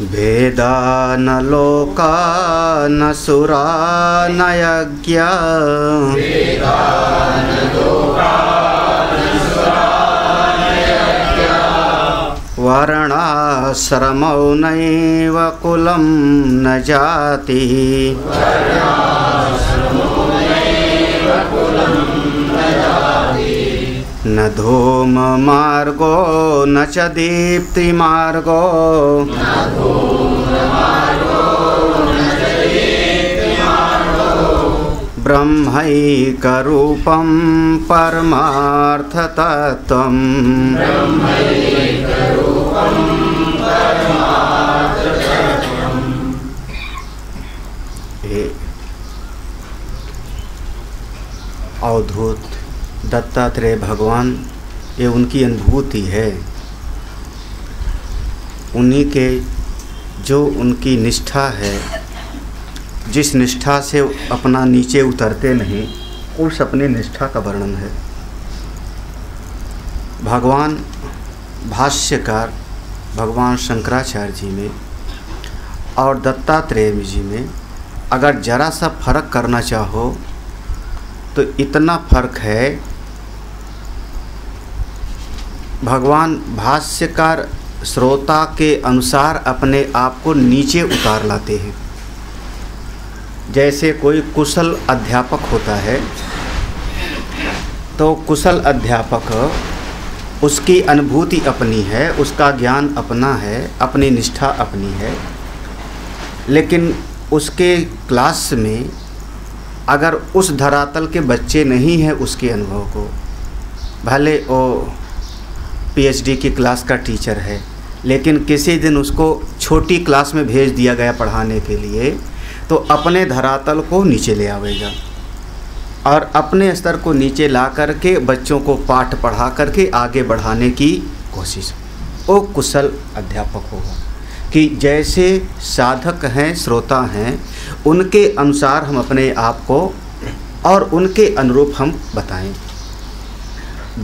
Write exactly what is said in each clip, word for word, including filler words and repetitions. भेदा न लोका न सुरा न यज्ञ वर्णाश्रमौ नैव कुलं न जाति न धूम मार्गो न च दीप्ति मार्गो ब्रह्मैकरूपं परमार्थतत्त्वं अवधूत दत्तात्रेय भगवान, ये उनकी अनुभूति है। उन्हीं के जो उनकी निष्ठा है, जिस निष्ठा से अपना नीचे उतरते नहीं, उस अपनी निष्ठा का वर्णन है। भगवान भाष्यकार भगवान शंकराचार्य जी में और दत्तात्रेय जी में अगर ज़रा सा फर्क करना चाहो तो इतना फ़र्क है, भगवान भाष्यकार श्रोता के अनुसार अपने आप को नीचे उतार लाते हैं। जैसे कोई कुशल अध्यापक होता है तो कुशल अध्यापक, उसकी अनुभूति अपनी है, उसका ज्ञान अपना है, अपनी निष्ठा अपनी है, लेकिन उसके क्लास में अगर उस धरातल के बच्चे नहीं हैं उसके अनुभव को, भले वो पीएचडी की क्लास का टीचर है, लेकिन किसी दिन उसको छोटी क्लास में भेज दिया गया पढ़ाने के लिए, तो अपने धरातल को नीचे ले आवेगा और अपने स्तर को नीचे ला करके बच्चों को पाठ पढ़ा करके आगे बढ़ाने की कोशिश, वो कुशल अध्यापक होगा। कि जैसे साधक हैं, श्रोता हैं, उनके अनुसार हम अपने आप को और उनके अनुरूप हम बताएं।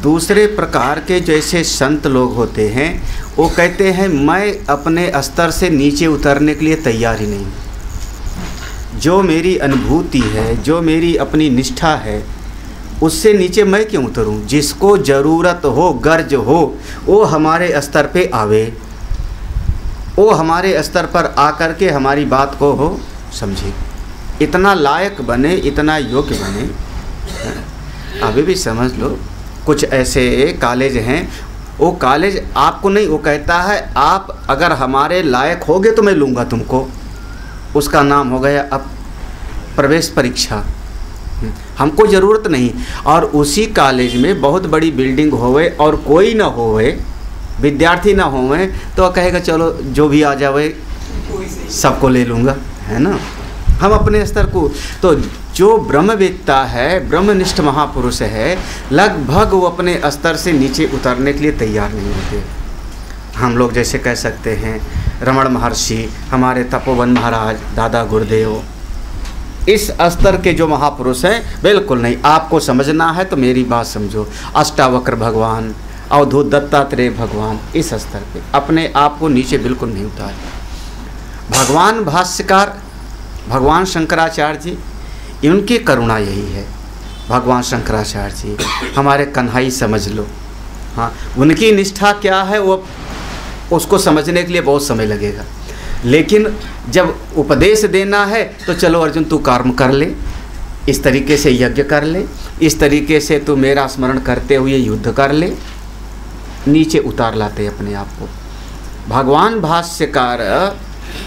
दूसरे प्रकार के जैसे संत लोग होते हैं, वो कहते हैं मैं अपने स्तर से नीचे उतरने के लिए तैयार ही नहीं, जो मेरी अनुभूति है, जो मेरी अपनी निष्ठा है, उससे नीचे मैं क्यों उतरूं। जिसको ज़रूरत हो, गर्ज हो, वो हमारे स्तर पे आवे, वो हमारे स्तर पर आकर के हमारी बात को हो समझे, इतना लायक बने, इतना योग्य बने। अभी भी समझ लो, कुछ ऐसे कॉलेज हैं, वो कॉलेज आपको नहीं, वो कहता है आप अगर हमारे लायक होगे तो मैं लूँगा तुमको। उसका नाम हो गया अब प्रवेश परीक्षा, हमको ज़रूरत नहीं। और उसी कॉलेज में बहुत बड़ी बिल्डिंग होवे और कोई ना होवे, विद्यार्थी ना होवे, तो कहेगा चलो जो भी आ जावे सबको ले लूँगा, है ना। हम अपने स्तर को, तो जो ब्रह्मवेत्ता है, ब्रह्मनिष्ठ महापुरुष है, लगभग वो अपने स्तर से नीचे उतरने के लिए तैयार नहीं होते। हम लोग जैसे कह सकते हैं रमण महर्षि, हमारे तपोवन महाराज, दादा गुरुदेव, इस स्तर के जो महापुरुष हैं, बिल्कुल नहीं। आपको समझना है तो मेरी बात समझो। अष्टावक्र भगवान, अवधूत दत्तात्रेय भगवान, इस स्तर पे अपने आप को नीचे बिल्कुल नहीं उतारे। भगवान भाष्यकार भगवान शंकराचार्य जी, इनकी करुणा यही है। भगवान शंकराचार्य जी हमारे कन्हई समझ लो, हाँ, उनकी निष्ठा क्या है वो उसको समझने के लिए बहुत समय लगेगा, लेकिन जब उपदेश देना है तो चलो अर्जुन तू कर्म कर ले, इस तरीके से यज्ञ कर ले, इस तरीके से तू मेरा स्मरण करते हुए युद्ध कर ले, नीचे उतार लाते अपने आप को। भगवान भाष्यकार,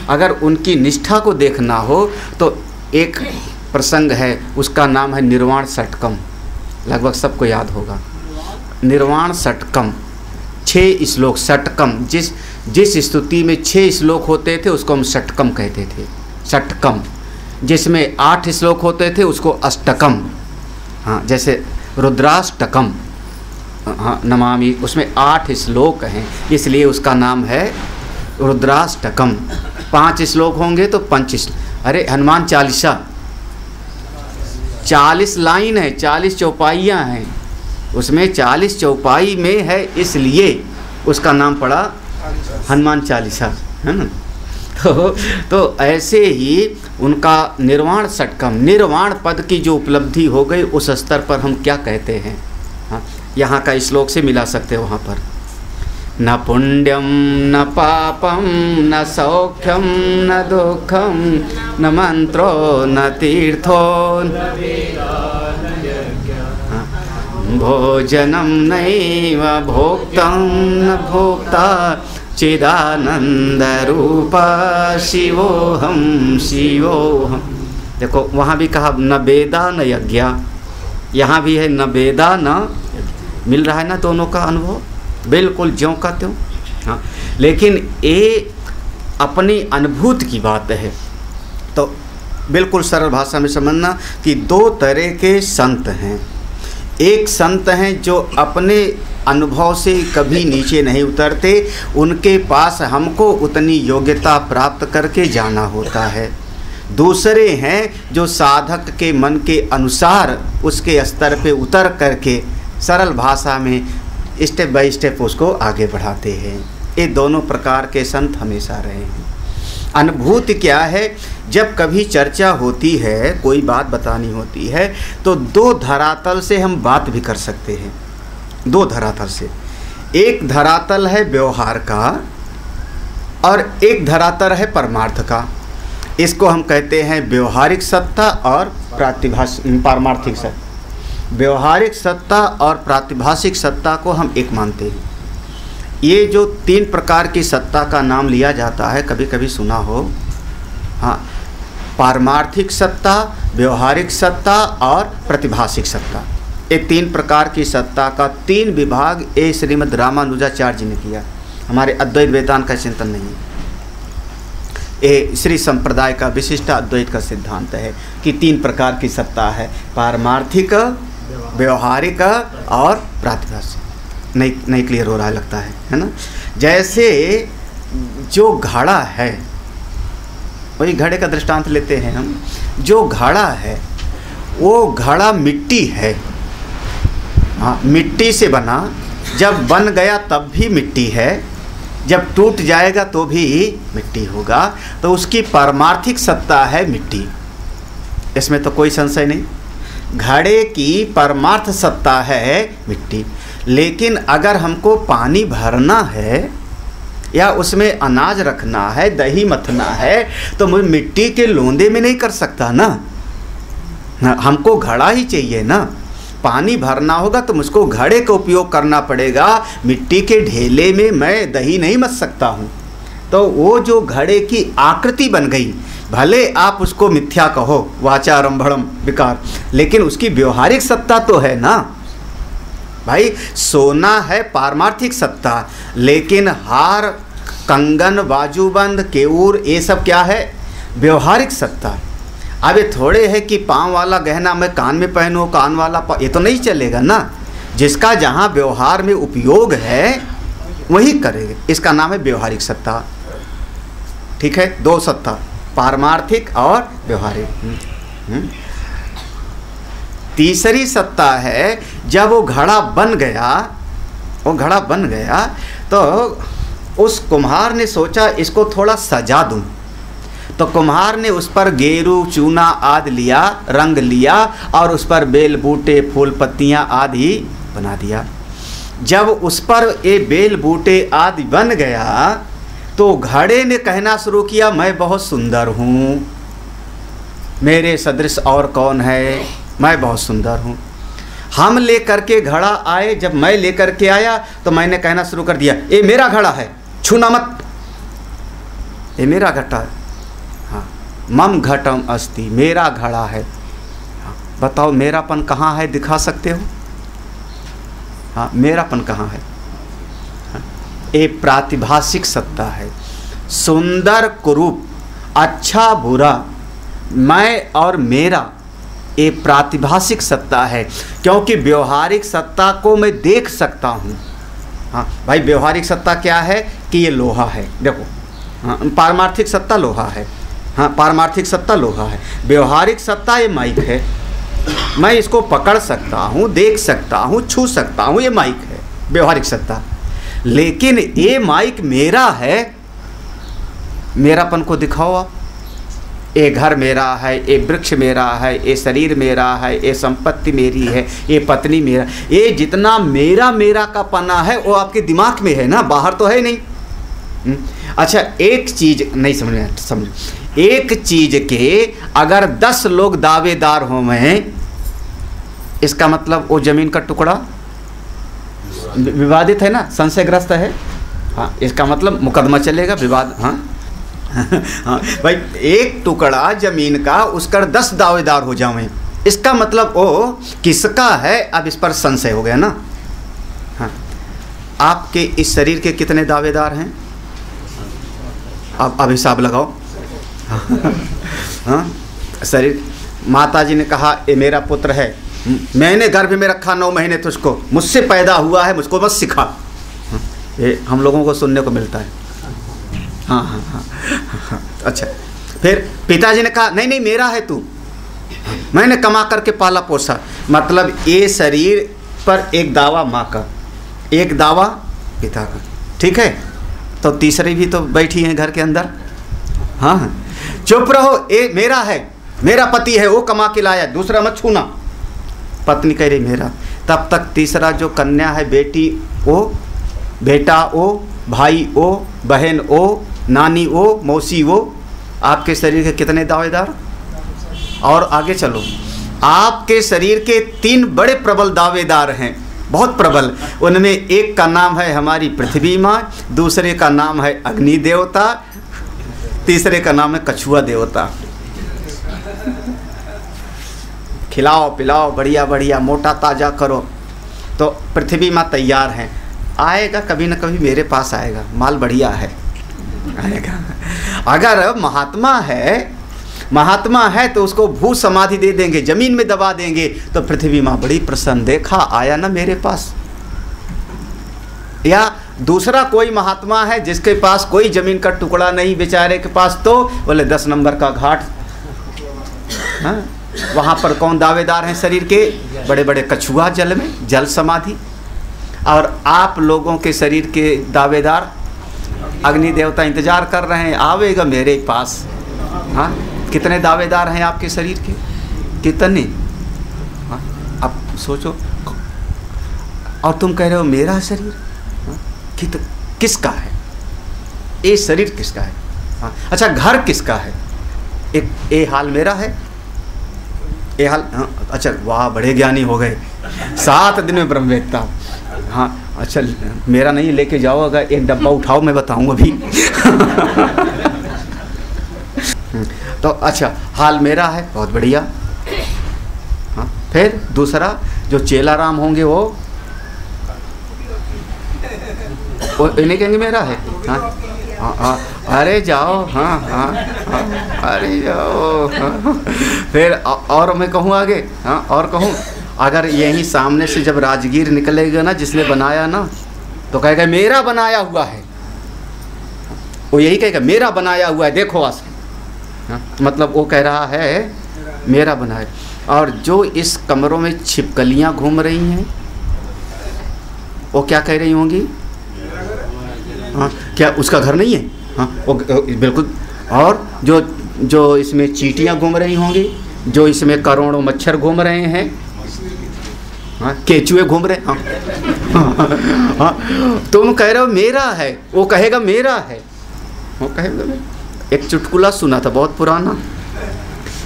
अगर उनकी निष्ठा को देखना हो तो एक प्रसंग है, उसका नाम है निर्वाण षटकम, लगभग सबको याद होगा। निर्वाण षटकम, छः श्लोक, षटकम, जिस जिस स्तुति में छः श्लोक होते थे उसको हम षटकम कहते थे। षटकम जिसमें आठ श्लोक होते थे उसको अष्टकम, हाँ, जैसे रुद्राष्टकम, हाँ, नमामि, उसमें आठ श्लोक हैं, इसलिए उसका नाम है रुद्राष्टकम। पाँच श्लोक होंगे तो पंच, अरे हनुमान चालीसा चालीस लाइन है, चालीस चौपाइयाँ हैं, उसमें चालीस चौपाई में है, इसलिए उसका नाम पड़ा हनुमान चालीसा, है ना। तो तो ऐसे ही उनका निर्वाण षटकम निर्वाण पद की जो उपलब्धि हो गई उस स्तर पर हम क्या कहते हैं, हाँ, यहाँ का श्लोक से मिला सकते हो वहाँ पर। न पुण्यम न पापम न सौख्यम न दुखम न मंत्रो न तीर्थो भोजनम नैव भोक्तम न भोक्ता चिदानंद रूपा शिवोहम शिवोहम। देखो वहाँ भी कहा न वेदा न यज्ञ, यहाँ भी है न वेदा न, मिल रहा है ना दोनों का अनुभव बिल्कुल ज्यों का त्यों। हाँ, लेकिन ये अपनी अनुभूत की बात है, तो बिल्कुल सरल भाषा में समझना कि दो तरह के संत हैं। एक संत हैं जो अपने अनुभव से कभी नीचे नहीं उतरते, उनके पास हमको उतनी योग्यता प्राप्त करके जाना होता है। दूसरे हैं जो साधक के मन के अनुसार उसके स्तर पे उतर करके सरल भाषा में स्टेप बाय स्टेप उसको आगे बढ़ाते हैं। ये दोनों प्रकार के संत हमेशा रहे हैं। अनुभूत क्या है, जब कभी चर्चा होती है, कोई बात बतानी होती है, तो दो धरातल से हम बात भी कर सकते हैं। दो धरातल से, एक धरातल है व्यवहार का और एक धरातल है परमार्थ का। इसको हम कहते हैं व्यवहारिक सत्ता और प्रातिभाषिक पारमार्थिक सत्ता। व्यवहारिक सत्ता और प्रातिभाषिक सत्ता को हम एक मानते हैं। ये जो तीन प्रकार की सत्ता का नाम लिया जाता है, कभी कभी सुना हो, हाँ, पारमार्थिक सत्ता, व्यवहारिक सत्ता और प्रतिभाषिक सत्ता। ये तीन प्रकार की सत्ता का तीन विभाग ये श्रीमद् रामानुजाचार्य जी ने किया। हमारे अद्वैत वेदांत का चिंतन नहीं है, ये श्री संप्रदाय का विशिष्ट अद्वैत का सिद्धांत है कि तीन प्रकार की सत्ता है, पारमार्थिक, व्यवहारिक और प्रातिभाषिक। नहीं नहीं क्लियर हो रहा लगता है, है ना। जैसे जो घड़ा है, वही घड़े का दृष्टांत लेते हैं हम। जो घड़ा है वो घड़ा मिट्टी है, हाँ, मिट्टी से बना, जब बन गया तब भी मिट्टी है, जब टूट जाएगा तो भी मिट्टी होगा। तो उसकी पारमार्थिक सत्ता है मिट्टी, इसमें तो कोई संशय नहीं। घड़े की परमार्थ सत्ता है मिट्टी। लेकिन अगर हमको पानी भरना है या उसमें अनाज रखना है, दही मथना है, तो मैं मिट्टी के लोंदे में नहीं कर सकता ना, ना हमको घड़ा ही चाहिए ना। पानी भरना होगा तो मुझको घड़े का उपयोग करना पड़ेगा, मिट्टी के ढेले में मैं दही नहीं मथ सकता हूँ। तो वो जो घड़े की आकृति बन गई, भले आप उसको मिथ्या कहो, वाचारंभड़म विकार, लेकिन उसकी व्यवहारिक सत्ता तो है ना भाई। सोना है पारमार्थिक सत्ता, लेकिन हार, कंगन, बाजूबंद, केवूर, ये सब क्या है, व्यवहारिक सत्ता। अब ये थोड़े है कि पाँव वाला गहना मैं कान में पहनूँ, कान वाला, ये तो नहीं चलेगा ना। जिसका जहाँ व्यवहार में उपयोग है वही करेंगे, इसका नाम है व्यवहारिक सत्ता। ठीक है, दो सत्ता, पारमार्थिक और व्यवहारिक। तीसरी सत्ता है जब वो घड़ा बन गया, वो घड़ा बन गया तो उस कुम्हार ने सोचा इसको थोड़ा सजा दूँ, तो कुम्हार ने उस पर गेरू, चूना आदि लिया, रंग लिया और उस पर बेल, बूटे, फूल, पत्तियाँ आदि बना दिया। जब उस पर ये बेल, बूटे आदि बन गया तो घड़े ने कहना शुरू किया, मैं बहुत सुंदर हूँ, मेरे सदृश और कौन है, मैं बहुत सुंदर हूँ। हम लेकर के घड़ा आए, जब मैं लेकर के आया तो मैंने कहना शुरू कर दिया, ये मेरा घड़ा है, छूना मत, ये मेरा घटा है, हाँ, मम घटम अस्ति, मेरा घड़ा है। हाँ, बताओ मेरापन कहाँ है, दिखा सकते हो, हाँ, मेरापन कहाँ है। हाँ, ये प्रातिभाषिक सत्ता है। सुंदर, कुरूप, अच्छा, बुरा, मैं और मेरा, ये प्रातिभाषिक सत्ता है। क्योंकि व्यवहारिक सत्ता को मैं देख सकता हूँ, हाँ भाई। व्यवहारिक सत्ता क्या है कि ये लोहा है, देखो, हाँ, पारमार्थिक सत्ता लोहा है, हाँ, पारमार्थिक सत्ता लोहा है, व्यवहारिक सत्ता ये माइक है, मैं इसको पकड़ सकता हूँ, देख सकता हूँ, छू सकता हूँ, ये माइक है व्यवहारिक सत्ता। लेकिन ये माइक मेरा है, मेरापन को दिखाओ आप। ये घर मेरा है, ये वृक्ष मेरा है, ये शरीर मेरा है, ये संपत्ति मेरी है, ये पत्नी मेरा, ये जितना मेरा मेरा का पना है वो आपके दिमाग में है ना, बाहर तो है नहीं। अच्छा एक चीज़ नहीं समझ समझ एक चीज़ के अगर दस लोग दावेदार हो मैं, इसका मतलब वो ज़मीन का टुकड़ा विवादित है ना, संशयग्रस्त है। हाँ, इसका मतलब मुकदमा चलेगा, विवाद। हाँ हाँ भाई, एक टुकड़ा जमीन का उसका दस दावेदार हो जाएं, इसका मतलब ओ किसका है, अब इस पर संशय हो गया ना। हाँ, आपके इस शरीर के कितने दावेदार हैं, अब अब हिसाब लगाओ। हाँ, शरीर, माताजी ने कहा ये मेरा पुत्र है, मैंने गर्भ में रखा नौ महीने तुझको, मुझसे पैदा हुआ है, मुझको बस सिखा। हाँ, ये हम लोगों को सुनने को मिलता है। हाँ हाँ हाँ हाँ अच्छा, फिर पिताजी ने कहा नहीं नहीं मेरा है तू, मैंने कमा करके पाला पोसा। मतलब ये शरीर पर एक दावा माँ का, एक दावा पिता का, ठीक है, तो तीसरी भी तो बैठी हैं घर के अंदर। हाँ हाँ, चुप रहो, ये मेरा है, मेरा पति है, वो कमा के लाया, दूसरा मत छूना। पत्नी कह रही मेरा, तब तक तीसरा जो कन्या है, बेटी ओ, बेटा ओ, भाई ओ, बहन ओ, नानी ओ, मौसी ओ, आपके शरीर के कितने दावेदार। और आगे चलो, आपके शरीर के तीन बड़े प्रबल दावेदार हैं, बहुत प्रबल। उनमें एक का नाम है हमारी पृथ्वी माँ, दूसरे का नाम है अग्नि देवता, तीसरे का नाम है कछुआ देवता। खिलाओ पिलाओ बढ़िया बढ़िया, मोटा ताजा करो, तो पृथ्वी माँ तैयार हैं, आएगा कभी ना कभी मेरे पास आएगा, माल बढ़िया है, आएगा। अगर महात्मा है, महात्मा है तो उसको भू समाधि दे देंगे, जमीन में दबा देंगे, तो पृथ्वी माँ बड़ी प्रसन्न, देखा आया ना मेरे पास। या दूसरा कोई महात्मा है जिसके पास कोई जमीन का टुकड़ा नहीं बेचारे के पास, तो बोले दस नंबर का घाट। हाँ, वहाँ पर कौन दावेदार हैं शरीर के, बड़े बड़े कछुआ जल में, जल समाधि। और आप लोगों के शरीर के दावेदार अग्नि देवता इंतजार कर रहे हैं, आवेगा मेरे पास। हाँ, कितने दावेदार हैं आपके शरीर के, कितने। हाँ, आप सोचो, और तुम कह रहे हो मेरा शरीर। हाँ, कित किसका है ये शरीर, किसका है। हाँ, अच्छा घर किसका है, एक ये हाल मेरा है, ये हाल। हाँ, अच्छा वाह बड़े ज्ञानी हो गए, सात दिन में ब्रह्मवेत्ता। हाँ अच्छा, मेरा नहीं लेके जाओ, अगर एक डब्बा उठाओ मैं बताऊंगा अभी। तो अच्छा हाल मेरा है, बहुत बढ़िया। हाँ, फिर दूसरा जो चेलाराम होंगे वो वो इन्हें कहेंगे मेरा है। हाँ हाँ हाँ, अरे जाओ। हाँ हाँ हाँ, अरे जाओ। हाँ, फिर और मैं कहूँ आगे। हाँ, और कहूँ अगर यहीं सामने से जब राजगीर निकलेगा ना, जिसने बनाया ना, तो कहेगा मेरा बनाया हुआ है, वो यही कहेगा मेरा बनाया हुआ है, देखो आज। हाँ, मतलब वो कह रहा है मेरा बनाया। और जो इस कमरों में छिपकलियां घूम रही हैं वो क्या कह रही होंगी। हाँ, क्या उसका घर नहीं है। हाँ, वो बिल्कुल। और जो जो इसमें चींटियां घूम रही होंगी, जो इसमें करोड़ों मच्छर घूम रहे हैं, हाँ, केचुए घूम रहे। हाँ, हाँ, हाँ, तुम कह रहे हो मेरा है, वो कहेगा मेरा है, वो कहेगा मेरा। एक चुटकुला सुना था बहुत पुराना,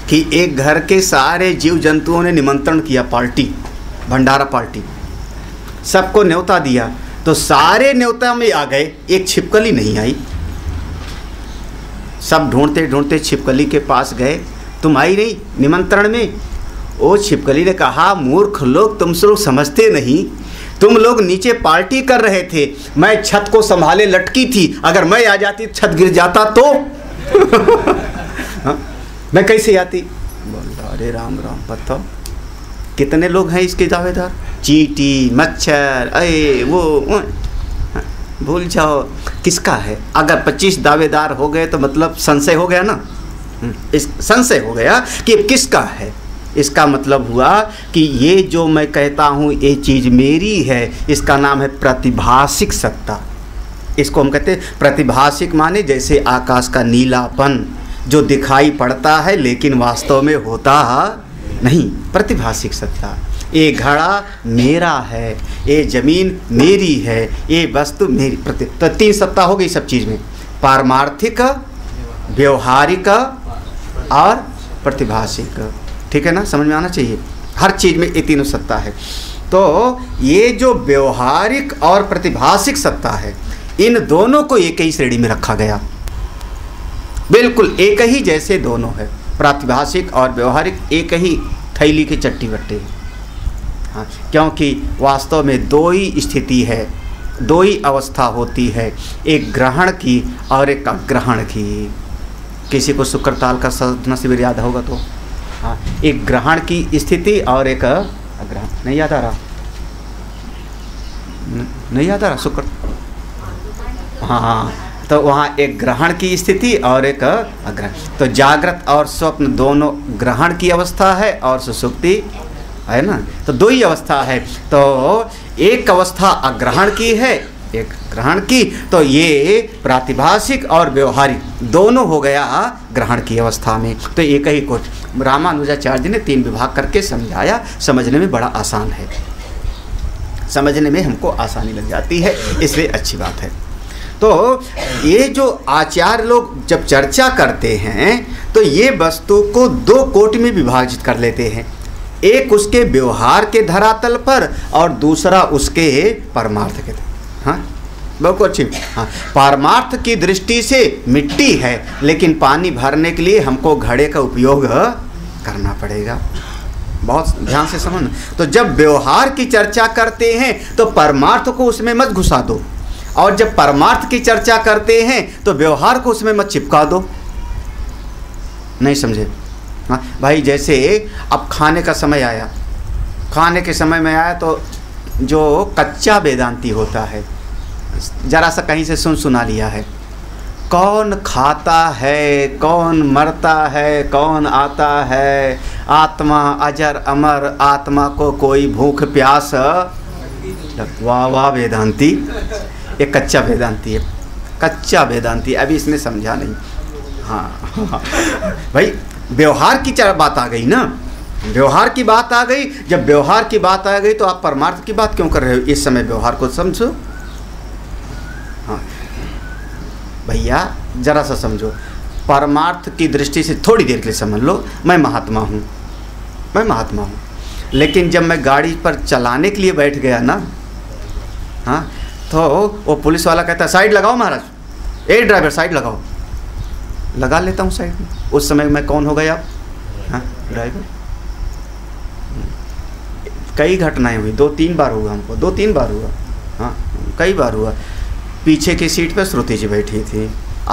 कि एक घर के सारे जीव जंतुओं ने निमंत्रण किया, पार्टी, भंडारा पार्टी, सबको न्योता दिया, तो सारे न्योता में आ गए, एक छिपकली नहीं आई। सब ढूंढते ढूंढते छिपकली के पास गए, तुम आई नहीं निमंत्रण में। ओ छिपकली ने कहा मूर्ख लोग, तुम लोग समझते नहीं, तुम लोग नीचे पार्टी कर रहे थे, मैं छत को संभाले लटकी थी, अगर मैं आ जाती छत गिर जाता तो। हाँ, मैं कैसे आती। बोला अरे राम राम, बताओ कितने लोग हैं इसके दावेदार, चींटी मच्छर अये वो। हाँ, भूल जाओ किसका है। अगर पच्चीस दावेदार हो गए तो मतलब संशय हो गया ना, इस संशय हो गया कि किसका है। इसका मतलब हुआ कि ये जो मैं कहता हूँ ये चीज़ मेरी है, इसका नाम है प्रातिभाषिक सत्ता, इसको हम कहते हैं प्रतिभाषिक, माने जैसे आकाश का नीलापन जो दिखाई पड़ता है लेकिन वास्तव में होता नहीं, प्रतिभाषिक सत्ता। ये घड़ा मेरा है, ये ज़मीन मेरी है, ये वस्तु मेरी प्रति। तो तीन सत्ता हो गई सब चीज़ में, पारमार्थिक, व्यवहारिक और प्रतिभाषिक। ठीक है ना, समझ में आना चाहिए, हर चीज़ में ये तीनों सत्ता है। तो ये जो व्यवहारिक और प्रतिभाषिक सत्ता है, इन दोनों को एक ही श्रेणी में रखा गया, बिल्कुल एक ही जैसे दोनों है, प्रातिभाषिक और व्यवहारिक एक ही थैली के चट्टी बट्टे। हाँ, क्योंकि वास्तव में दो ही स्थिति है, दो ही अवस्था होती है, एक ग्रहण की और एक अग्रहण की। किसी को शुक्रताल का साधना शिविर याद होगा तो, हाँ, एक ग्रहण की स्थिति और एक अग्रहण। नहीं याद आ रहा? न, नहीं याद आ रहा शुक्र? हाँ, तो वहाँ एक ग्रहण की स्थिति और एक अग्रहण। तो जागृत और स्वप्न दोनों ग्रहण की अवस्था है और सुसुप्ति है ना, तो दो ही अवस्था है। तो एक अवस्था अग्रहण की है, एक ग्रहण की। तो ये प्रातिभाषिक और व्यवहारिक दोनों हो गया ग्रहण की अवस्था में। तो एक ही को रामानुजाचार्य ने तीन विभाग करके समझाया, समझने में बड़ा आसान है, समझने में हमको आसानी लग जाती है, इसलिए अच्छी बात है। तो ये जो आचार्य लोग जब चर्चा करते हैं तो ये वस्तु को दो कोटि में विभाजित कर लेते हैं, एक उसके व्यवहार के धरातल पर और दूसरा उसके परमार्थ के। हाँ, बहुत अच्छी। हाँ, परमार्थ की दृष्टि से मिट्टी है, लेकिन पानी भरने के लिए हमको घड़े का उपयोग करना पड़ेगा। बहुत ध्यान से समझना। तो जब व्यवहार की चर्चा करते हैं तो परमार्थ को उसमें मत घुसा दो, और जब परमार्थ की चर्चा करते हैं तो व्यवहार को उसमें मत चिपका दो। नहीं समझे? हाँ भाई, जैसे अब खाने का समय आया, खाने के समय में आया तो जो कच्चा वेदांती होता है, जरा सा कहीं से सुन सुना लिया है, कौन खाता है, कौन मरता है, कौन आता है, आत्मा अजर अमर, आत्मा को कोई भूख प्यास। वाह वाह वेदांती, ये कच्चा वेदांती है, कच्चा वेदांती, अभी इसने समझा नहीं। हाँ, हाँ भाई, व्यवहार की बात आ गई ना, व्यवहार की बात आ गई। जब व्यवहार की बात आ गई तो आप परमार्थ की बात क्यों कर रहे हो? इस समय व्यवहार को समझो। हाँ भैया, जरा सा समझो, परमार्थ की दृष्टि से थोड़ी देर के लिए समझ लो, मैं महात्मा हूँ, मैं महात्मा हूँ, लेकिन जब मैं गाड़ी पर चलाने के लिए बैठ गया ना, हाँ, तो वो पुलिस वाला कहता है साइड लगाओ महाराज, ए ड्राइवर साइड लगाओ, लगा लेता हूँ साइड में। उस समय मैं कौन हो गया? हाँ, ड्राइवर। कई घटनाएं हुई, दो तीन बार हुआ हमको, दो तीन बार हुआ, हाँ कई बार हुआ। पीछे की सीट पर श्रुति जी बैठी थी,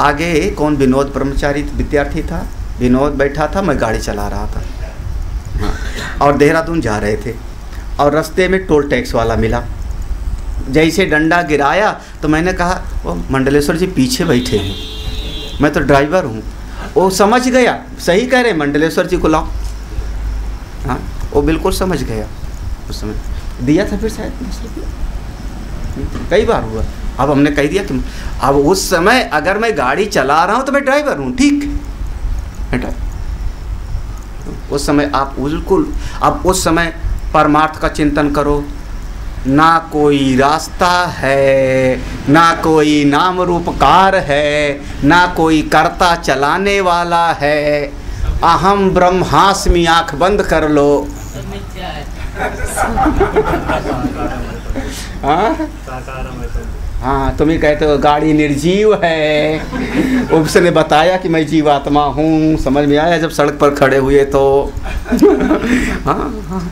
आगे कौन विनोद ब्रह्मचारी विद्यार्थी था, विनोद बैठा था, मैं गाड़ी चला रहा था, हाँ, और देहरादून जा रहे थे। और रास्ते में टोल टैक्स वाला मिला, जैसे डंडा गिराया तो मैंने कहा वो मंडलेश्वर जी पीछे बैठे हैं, मैं तो ड्राइवर हूँ। वो समझ गया, सही कह रहे, मंडलेश्वर जी को लाओ। हाँ, वो बिल्कुल समझ गया, उस समय दिया था, फिर शायद कई बार हुआ। अब हमने कह दिया कि अब उस समय अगर मैं गाड़ी चला रहा हूँ तो मैं ड्राइवर हूँ, ठीक है, उस समय आप बिल्कुल, अब उस समय परमार्थ का चिंतन करो। ना कोई रास्ता है, ना कोई नाम रूपकार है, ना कोई कर्ता चलाने वाला है, अहम ब्रह्मास्मि, आँख बंद कर लो। हाँ, तुम ही कहते हो गाड़ी निर्जीव है, उसने बताया कि मैं जीवात्मा हूँ, समझ में आया जब सड़क पर खड़े हुए तो। हाँ हाँ,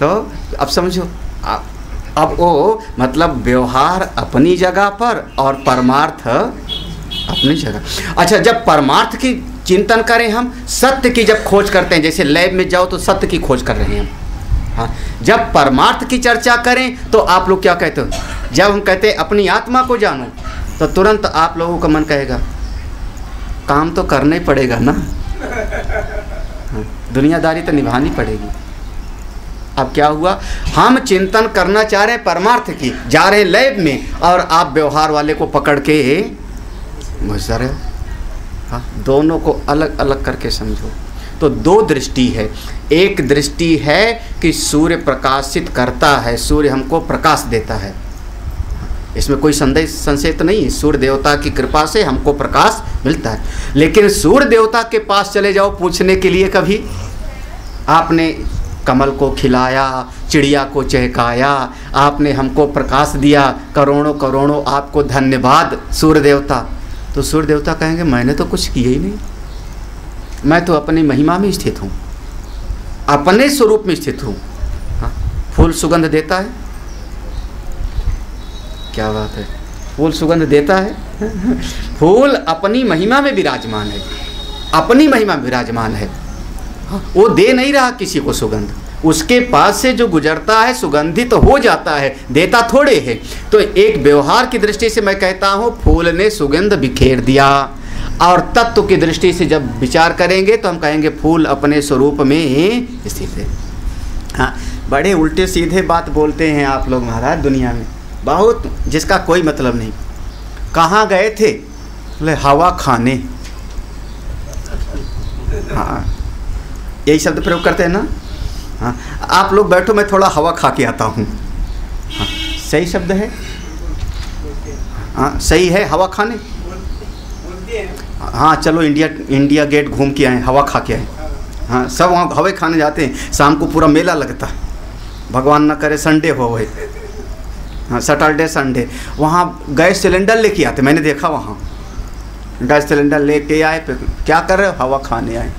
तो अब समझो, आप अब वो मतलब व्यवहार अपनी जगह पर और परमार्थ अपनी जगह। अच्छा, जब परमार्थ की चिंतन करें हम, सत्य की जब खोज करते हैं, जैसे लैब में जाओ तो सत्य की खोज कर रहे हैं हम। हाँ, जब परमार्थ की चर्चा करें तो आप लोग क्या कहते हो? जब हम कहते हैं अपनी आत्मा को जानो तो तुरंत आप लोगों का मन कहेगा काम तो करना ही पड़ेगा ना। हाँ, दुनियादारी तो निभानी पड़ेगी। अब क्या हुआ, हम चिंतन करना चाह रहे हैं परमार्थ की, जा रहे हैं लैब में, और आप व्यवहार वाले को पकड़ के मुजर है। हाँ, दोनों को अलग अलग करके समझो। तो दो दृष्टि है, एक दृष्टि है कि सूर्य प्रकाशित करता है, सूर्य हमको प्रकाश देता है, इसमें कोई संदेह संशय नहीं है, सूर्य देवता की कृपा से हमको प्रकाश मिलता है। लेकिन सूर्य देवता के पास चले जाओ पूछने के लिए, कभी आपने कमल को खिलाया, चिड़िया को चहकाया, आपने हमको प्रकाश दिया, करोड़ों करोड़ों आपको धन्यवाद सूर्य देवता, तो सूर्य देवता कहेंगे मैंने तो कुछ किया ही नहीं, मैं तो अपनी महिमा में स्थित हूँ, अपने स्वरूप में स्थित हूँ। हाँ, फूल सुगंध देता है, क्या बात है, फूल सुगंध देता है, फूल अपनी महिमा में विराजमान है, अपनी महिमा में विराजमान है, वो दे नहीं रहा किसी को सुगंध, उसके पास से जो गुजरता है सुगंधित तो हो जाता है, देता थोड़े है। तो एक व्यवहार की दृष्टि से मैं कहता हूँ फूल ने सुगंध बिखेर दिया, और तत्व की दृष्टि से जब विचार करेंगे तो हम कहेंगे फूल अपने स्वरूप में स्थित है। हाँ, बड़े उल्टे सीधे बात बोलते हैं आप लोग महाराज दुनिया में, बहुत जिसका कोई मतलब नहीं। कहाँ गए थे, बोले हवा खाने। हाँ, यही शब्द प्रयोग करते हैं ना। हाँ, आप लोग बैठो मैं थोड़ा हवा खा के आता हूँ। हाँ, सही शब्द है। हाँ, सही है, हवा खाने। हाँ, चलो इंडिया इंडिया गेट घूम के आए, हवा खा के आए। हाँ, सब वहाँ हवा खाने जाते हैं, शाम को पूरा मेला लगता है, भगवान ना करे संडे हो वही। हाँ, सैटरडे संडे वहाँ गैस सिलेंडर लेके आते, मैंने देखा वहाँ गैस सिलेंडर लेके आए, क्या कर रहे हो, हवा खाने आए।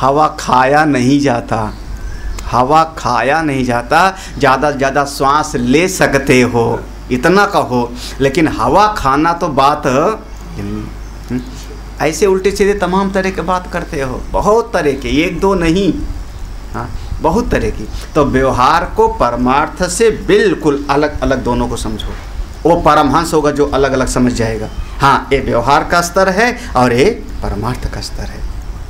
हवा खाया नहीं जाता, हवा खाया नहीं जाता, ज़्यादा से ज़्यादा सांस ले सकते हो इतना कहो, लेकिन हवा खाना तो बात। ऐसे उल्टे सीधे तमाम तरह की बात करते हो, बहुत तरह के, एक दो नहीं। हाँ, बहुत तरह की। तो व्यवहार को परमार्थ से बिल्कुल अलग अलग दोनों को समझो, वो परमहंस होगा जो अलग अलग समझ जाएगा। हाँ, ये व्यवहार का स्तर है और ये परमार्थ का स्तर है,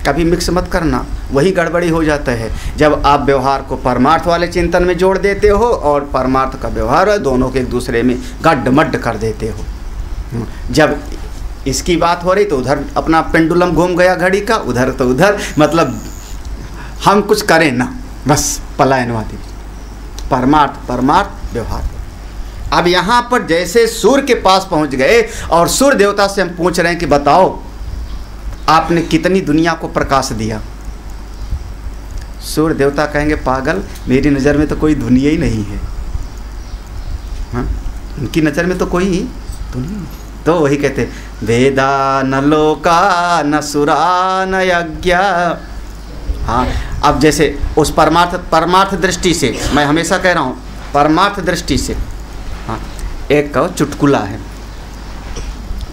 कभी मिक्स मत करना, वही गड़बड़ी हो जाता है। जब आप व्यवहार को परमार्थ वाले चिंतन में जोड़ देते हो और परमार्थ का व्यवहार, दोनों के एक दूसरे में गड्ढमड्ढ कर देते हो। जब इसकी बात हो रही तो उधर अपना पेंडुलम घूम गया घड़ी का, उधर तो उधर, मतलब हम कुछ करें ना, बस पलायनवादी। परमार्थ परमार्थ व्यवहार। अब यहाँ पर जैसे सूर्य के पास पहुँच गए और सूर्य देवता से हम पूछ रहे हैं कि बताओ आपने कितनी दुनिया को प्रकाश दिया। सूर्य देवता कहेंगे पागल, मेरी नज़र में तो कोई दुनिया ही नहीं है। हाँ, उनकी नज़र में तो कोई दुनिया नहीं। तो वही कहते वेदा न लोका न सुरा न यज्ञ। हाँ, अब जैसे उस परमार्थ परमार्थ दृष्टि से मैं हमेशा कह रहा हूँ, परमार्थ दृष्टि से। हाँ, एक का चुटकुला है,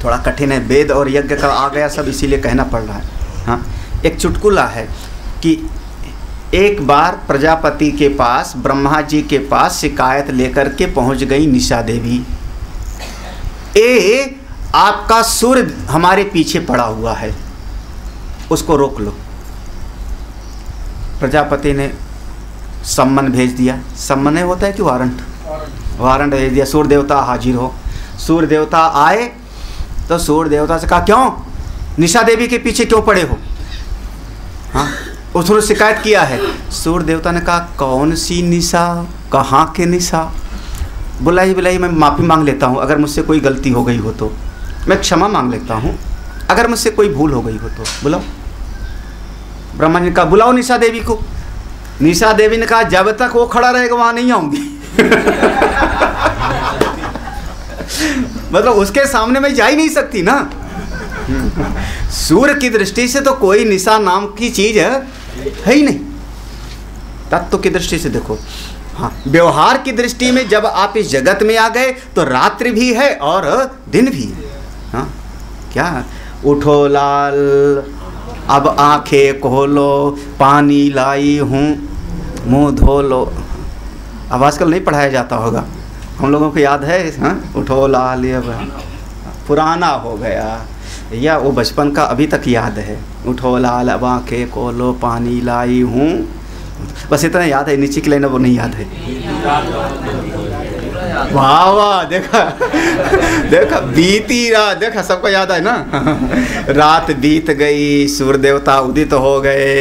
थोड़ा कठिन है, वेद और यज्ञ का आ गया सब, इसीलिए कहना पड़ रहा है। हाँ, एक चुटकुला है कि एक बार प्रजापति के पास, ब्रह्मा जी के पास शिकायत लेकर के पहुँच गई निशा देवी, ए आपका सूर्य हमारे पीछे पड़ा हुआ है, उसको रोक लो। प्रजापति ने सम्मन भेज दिया, सम्मन होता है कि वारंट, वारंट भेज दिया, सूर्य देवता हाजिर हो। सूर्य देवता आए तो सूर्य देवता से कहा क्यों निशा देवी के पीछे क्यों पड़े हो। हाँ, उसने शिकायत किया है। सूर्य देवता ने कहा कौन सी निशा, कहाँ के निशा, बुलाई बुलाई मैं माफ़ी मांग लेता हूँ, अगर मुझसे कोई गलती हो गई हो तो मैं क्षमा मांग लेता हूँ, अगर मुझसे कोई भूल हो गई हो तो बुलाओ। ब्रह्मा जी ने कहा बुलाओ निशा देवी को। निशा देवी ने कहा जब तक वो खड़ा रहेगा वहाँ नहीं आऊँगी। मतलब उसके सामने मैं जा ही नहीं सकती ना। सूर्य की दृष्टि से तो कोई निशा नाम की चीज़ है, है ही नहीं, तत्व की दृष्टि से देखो। हाँ, व्यवहार की दृष्टि में जब आप इस जगत में आ गए तो रात्रि भी है और दिन भी है। हाँ, क्या उठो लाल अब आंखें खोलो, पानी लाई हूँ मुँह धो लो। अब आजकल नहीं पढ़ाया जाता होगा, हम लोगों को याद है। हाँ, उठो लाल, अब पुराना हो गया, या वो बचपन का अभी तक याद है। उठो लाल अब आंखें खोलो, पानी लाई हूँ बस इतना याद है, नीचे की लाइन वो नहीं याद है। वाह वाह, देखा देखा बीती रात, देखा सबको याद है ना। रात बीत गई, सूर्य देवता उदित हो गए।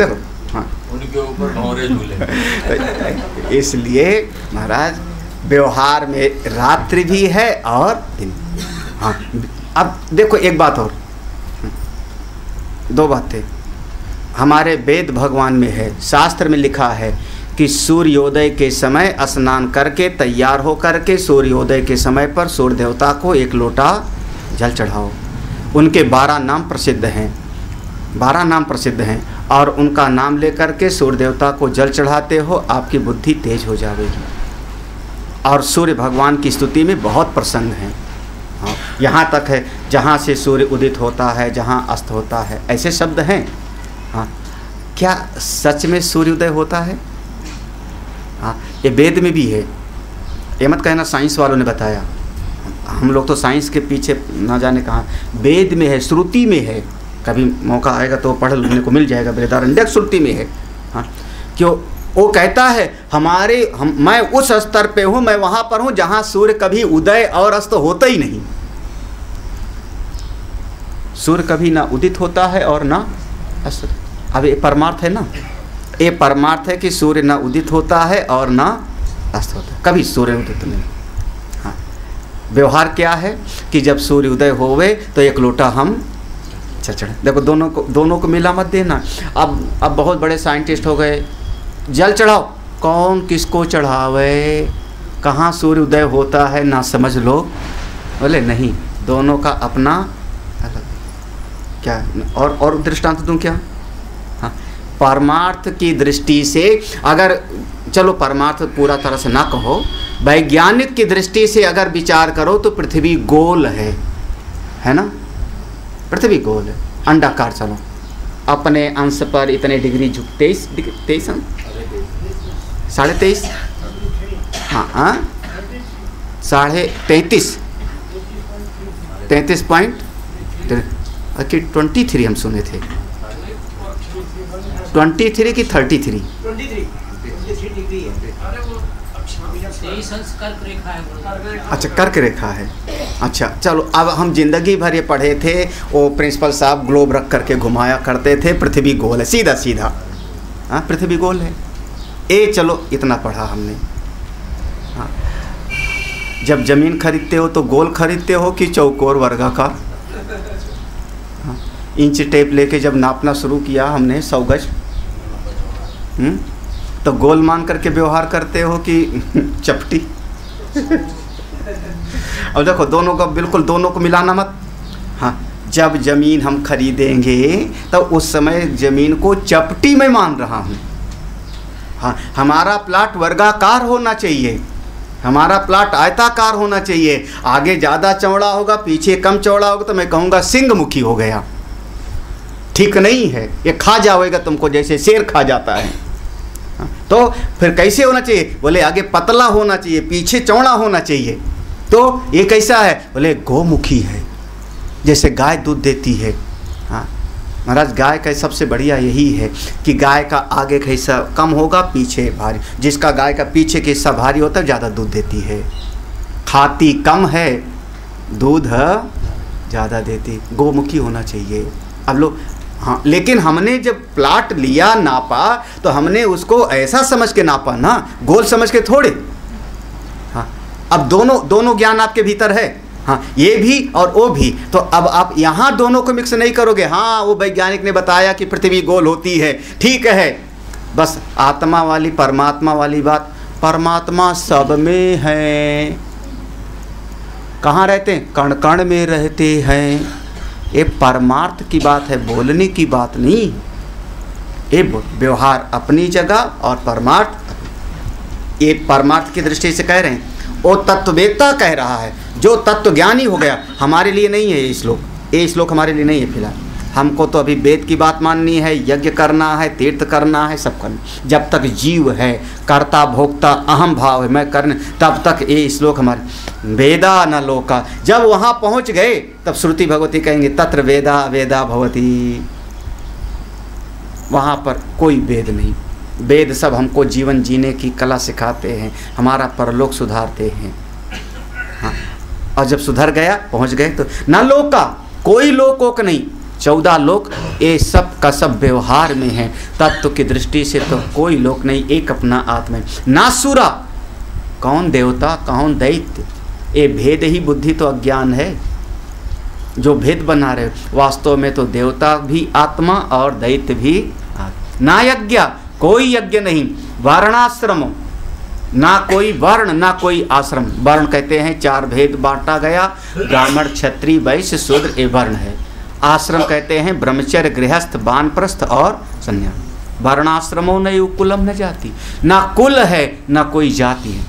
देखो हाँ, उनके ऊपर भौरे झूले। इसलिए महाराज व्यवहार में रात्रि भी है और दिन। हाँ, अब देखो एक बात और, दो बातें हमारे वेद भगवान में है, शास्त्र में लिखा है कि सूर्योदय के समय स्नान करके तैयार हो करके सूर्योदय के समय पर सूर्य देवता को एक लोटा जल चढ़ाओ। उनके बारह नाम प्रसिद्ध हैं, बारह नाम प्रसिद्ध हैं, और उनका नाम लेकर के सूर्य देवता को जल चढ़ाते हो, आपकी बुद्धि तेज हो जाएगी और सूर्य भगवान की स्तुति में बहुत प्रसन्न हैं। हाँ, यहाँ तक है जहाँ से सूर्य उदित होता है, जहाँ अस्त होता है, ऐसे शब्द हैं। हाँ, क्या सच में सूर्योदय होता है? हाँ, ये वेद में भी है, ये मत कहना साइंस वालों ने बताया, हम लोग तो साइंस के पीछे ना जाने कहाँ। वेद में है, श्रुति में है, कभी मौका आएगा तो पढ़ लेने को मिल जाएगा, बृहदारण्यक श्रुति में है। हाँ, क्यों वो कहता है हमारे हम मैं उस स्तर पे हूँ, मैं वहाँ पर हूँ जहाँ सूर्य कभी उदय और अस्त होता ही नहीं। सूर्य कभी ना उदित होता है और ना अस्त। अब ये परमार्थ है ना, ये परमार्थ है कि सूर्य ना उदित होता है और ना अस्त होता है, कभी सूर्य उदित नहीं। हाँ, व्यवहार क्या है कि जब सूर्य उदय होवे तो एक लोटा हम चल चढ़े। देखो दोनों को दोनों को मिला मत देना। अब अब बहुत बड़े साइंटिस्ट हो गए, जल चढ़ाओ, कौन किसको चढ़ावे, कहाँ सूर्य उदय होता है, ना समझ लो। बोले नहीं, दोनों का अपना अलग क्या। और और दृष्टांत दूँ क्या? हाँ, परमार्थ की दृष्टि से अगर, चलो परमार्थ पूरा तरह से ना कहो, वैज्ञानिक की दृष्टि से अगर विचार करो तो पृथ्वी गोल है, है ना? पृथ्वी गोल है, अंडाकार। चलो अपने अंश पर इतने डिग्री झुक, तेईस डिग्री तेईस साढ़े तेईस हाँ हाँ साढ़े तैंतीस तैंतीस पॉइंट ट्वेंटी थ्री हम सुने थे, ट्वेंटी थ्री की थर्टी थ्री अच्छा कर्क रेखा है। अच्छा चलो, अब हम जिंदगी भर ये पढ़े थे, वो प्रिंसिपल साहब ग्लोब रख करके घुमाया करते थे, पृथ्वी गोल है, सीधा सीधा। हाँ, पृथ्वी गोल है, ए चलो इतना पढ़ा हमने। हाँ, जब ज़मीन खरीदते हो तो गोल खरीदते हो कि चौकोर वर्गा का? हाँ, इंच टेप लेके जब नापना शुरू किया हमने सौ गज, तो गोल मान करके व्यवहार करते हो कि चपटी? अब देखो दोनों का बिल्कुल, दोनों को मिलाना मत। हाँ, जब ज़मीन हम खरीदेंगे तो उस समय ज़मीन को चपटी में मान रहा हूँ। हाँ, हमारा प्लाट वर्गाकार होना चाहिए, हमारा प्लाट आयताकार होना चाहिए। आगे ज़्यादा चौड़ा होगा, पीछे कम चौड़ा होगा, तो मैं कहूँगा सिंहमुखी हो गया। ठीक नहीं है, ये खा जाएगा तुमको जैसे शेर खा जाता है। तो फिर कैसे होना चाहिए? बोले आगे पतला होना चाहिए, पीछे चौड़ा होना चाहिए। तो ये कैसा है? बोले गौमुखी है, जैसे गाय दूध देती है। हाँ महाराज, गाय का सबसे बढ़िया यही है कि गाय का आगे का हिस्सा कम होगा, पीछे भारी। जिसका गाय का पीछे का हिस्सा भारी होता है ज़्यादा दूध देती है, खाती कम है, दूध ज़्यादा देती, गौमुखी होना चाहिए। अब लोग हाँ, लेकिन हमने जब प्लाट लिया नापा तो हमने उसको ऐसा समझ के नापा ना, गोल समझ के थोड़े। हाँ, अब दोनों दोनों ज्ञान आपके भीतर है। हाँ, ये भी और वो भी। तो अब आप यहाँ दोनों को मिक्स नहीं करोगे। हाँ, वो वैज्ञानिक ने बताया कि पृथ्वी गोल होती है, ठीक है। बस आत्मा वाली परमात्मा वाली बात, परमात्मा सब में है। कहाँ रहते हैं? कण कण में रहते हैं। ये परमार्थ की बात है, बोलने की बात नहीं। ये व्यवहार अपनी जगह और परमार्थ, ये परमार्थ की दृष्टि से कह रहे हैं। वो तत्ववेत्ता कह रहा है, जो तत्वज्ञानी हो गया। हमारे लिए नहीं है ये श्लोक, ये श्लोक हमारे लिए नहीं है फिलहाल। हमको तो अभी वेद की बात माननी है, यज्ञ करना है, तीर्थ करना है, सब करना। जब तक जीव है, कर्ता भोक्ता अहम भाव है, मैं करने, तब तक ये श्लोक हमारे वेदा न लोका। जब वहाँ पहुँच गए तब श्रुति भगवती कहेंगे तत्र वेदा वेदा भवती। वहाँ पर कोई वेद नहीं, वेद सब हमको जीवन जीने की कला सिखाते हैं, हमारा परलोक सुधारते हैं। हाँ, और जब सुधर गया, पहुंच गए तो ना लोका, कोई लोकोक नहीं, चौदह लोक ये सब का सब व्यवहार में है। तत्व की दृष्टि से तो कोई लोक नहीं, एक अपना आत्मा। ना सूरा, कौन देवता कौन दैत्य, ये भेद ही बुद्धि तो अज्ञान है जो भेद बना रहे। वास्तव में तो देवता भी आत्मा और दैत्य भी। ना यज्ञ, कोई यज्ञ नहीं। वर्णाश्रम, ना कोई वर्ण ना कोई आश्रम। वर्ण कहते हैं चार भेद बांटा गया, ब्राह्मण क्षत्रिय वैश्य शूद्र, ये वर्ण है। आश्रम कहते हैं ब्रह्मचर्य गृहस्थ वानप्रस्थ और सन्यास। वर्णाश्रमों न कुलम न जाति, ना कुल है ना कोई जाति है,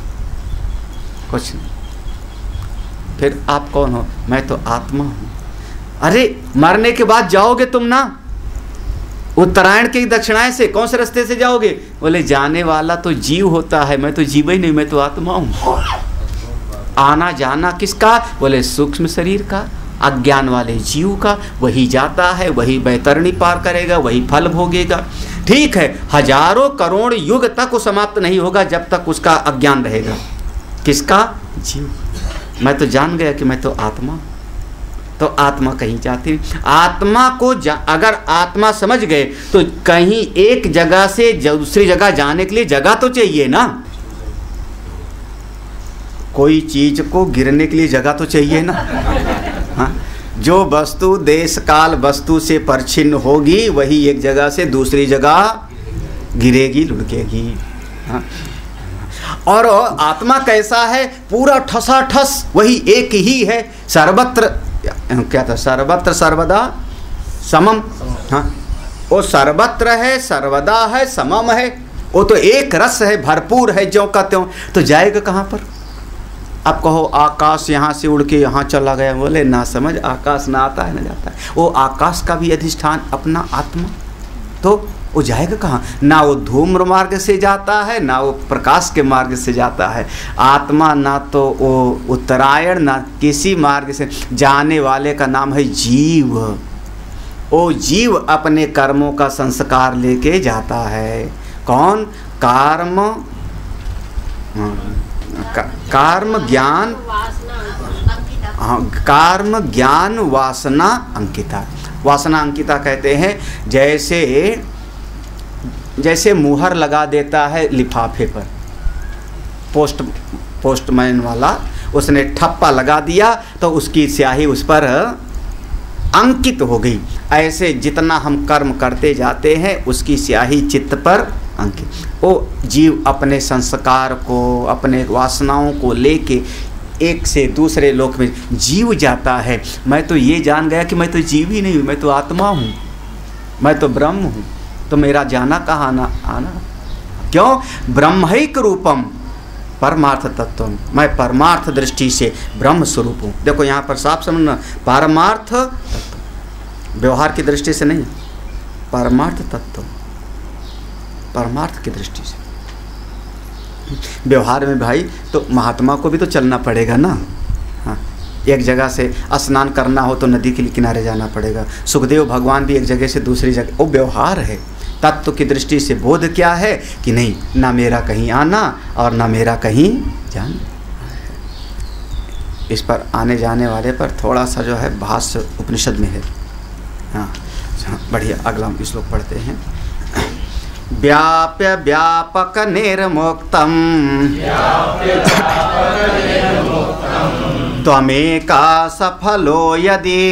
कुछ नहीं। फिर आप कौन हो? मैं तो आत्मा हूँ। अरे मरने के बाद जाओगे तुम ना उत्तरायण की दक्षिणाएं से, कौन से रास्ते से जाओगे? बोले जाने वाला तो जीव होता है, मैं तो जीव ही नहीं, मैं तो आत्मा हूँ। आना जाना किसका? बोले सूक्ष्म शरीर का, अज्ञान वाले जीव का। वही जाता है, वही बैतरणी पार करेगा, वही फल भोगेगा। ठीक है, हजारों करोड़ युग तक वो समाप्त नहीं होगा जब तक उसका अज्ञान रहेगा। किसका? जीव। मैं तो जान गया कि मैं तो आत्मा हूँ, तो आत्मा कहीं जाती नहीं। आत्मा को जा, अगर आत्मा समझ गए तो कहीं एक जगह से दूसरी जगह जाने के लिए जगह तो चाहिए ना। कोई चीज को गिरने के लिए जगह तो चाहिए ना। हाँ, जो वस्तु देश काल वस्तु से परिच्छिन्न होगी वही एक जगह से दूसरी जगह गिरेगी लुढ़केगी। हाँ, और आत्मा कैसा है? पूरा ठसाठस वही एक ही है, सर्वत्र क्या था? सर्वत्र सर्वदा समम। हाँ, वो सर्वत्र है, सर्वदा है, समम है, वो तो एक रस है, भरपूर है, ज्यों का त्यों। तो जाएगा कहाँ पर? आप कहो आकाश यहाँ से उड़ के यहाँ चला गया, बोले ना समझ, आकाश ना आता है ना जाता है। वो आकाश का भी अधिष्ठान अपना आत्मा, तो वो जाएगा कहाँ? ना वो धूम्र मार्ग से जाता है ना वो प्रकाश के मार्ग से जाता है। आत्मा ना तो वो उत्तरायण ना किसी मार्ग से जाने वाले का नाम है जीव। वो जीव अपने कर्मों का संस्कार लेके जाता है। कौन? कर्म, कर्म ज्ञान, हाँ, कर्म ज्ञान वासना अंकिता। वासना अंकिता कहते हैं जैसे जैसे मुहर लगा देता है लिफाफे पर पोस्ट पोस्टमैन वाला, उसने ठप्पा लगा दिया तो उसकी स्याही उस पर अंकित हो गई। ऐसे जितना हम कर्म करते जाते हैं उसकी स्याही चित्त पर अंकित। वो जीव अपने संस्कार को अपने वासनाओं को लेके एक से दूसरे लोक में जीव जाता है। मैं तो ये जान गया कि मैं तो जीव ही नहीं हूँ, मैं तो आत्मा हूँ, मैं तो ब्रह्म हूँ, तो मेरा जाना कहाँ ना आना? क्यों? ब्रह्मैक रूपम परमार्थ तत्वम, मैं परमार्थ दृष्टि से ब्रह्म स्वरूप हूँ। देखो यहाँ पर साफ समझना, परमार्थ तत्व व्यवहार की दृष्टि से नहीं, परमार्थ तत्व परमार्थ की दृष्टि से। व्यवहार में भाई तो महात्मा को भी तो चलना पड़ेगा ना। हाँ, एक जगह से स्नान करना हो तो नदी के किनारे जाना पड़ेगा। सुखदेव भगवान भी एक जगह से दूसरी जगह, वो व्यवहार है। तत्व की दृष्टि से बोध क्या है कि नहीं, ना मेरा कहीं आना और ना मेरा कहीं जाना। इस पर आने जाने वाले पर थोड़ा सा जो है भाष्य उपनिषद में है। हाँ, बढ़िया, अगला हम श्लोक पढ़ते हैं। व्याप्य व्यापक निर्मोक्तम त्वमेका सफलो यदि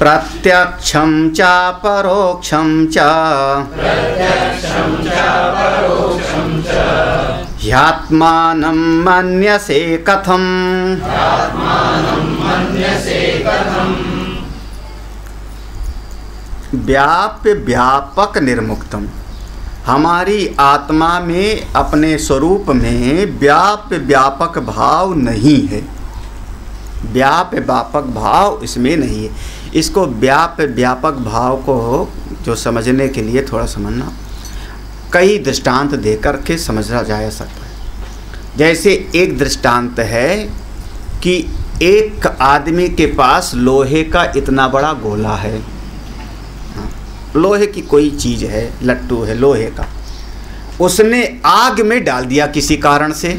प्रत्यक्षं च परोक्षं च ह्यात्मानं मन्यसे कथं। व्याप्य व्यापक निर्मुक्तम, हमारी आत्मा में अपने स्वरूप में व्याप्य व्यापक भाव नहीं है। व्याप्य व्यापक भाव इसमें नहीं है। इसको व्याप्य व्यापक भाव को जो समझने के लिए थोड़ा समझना, कई दृष्टांत देकर के समझा जा सकता है। जैसे एक दृष्टांत है कि एक आदमी के पास लोहे का इतना बड़ा गोला है, लोहे की कोई चीज़ है, लट्टू है लोहे का, उसने आग में डाल दिया किसी कारण से,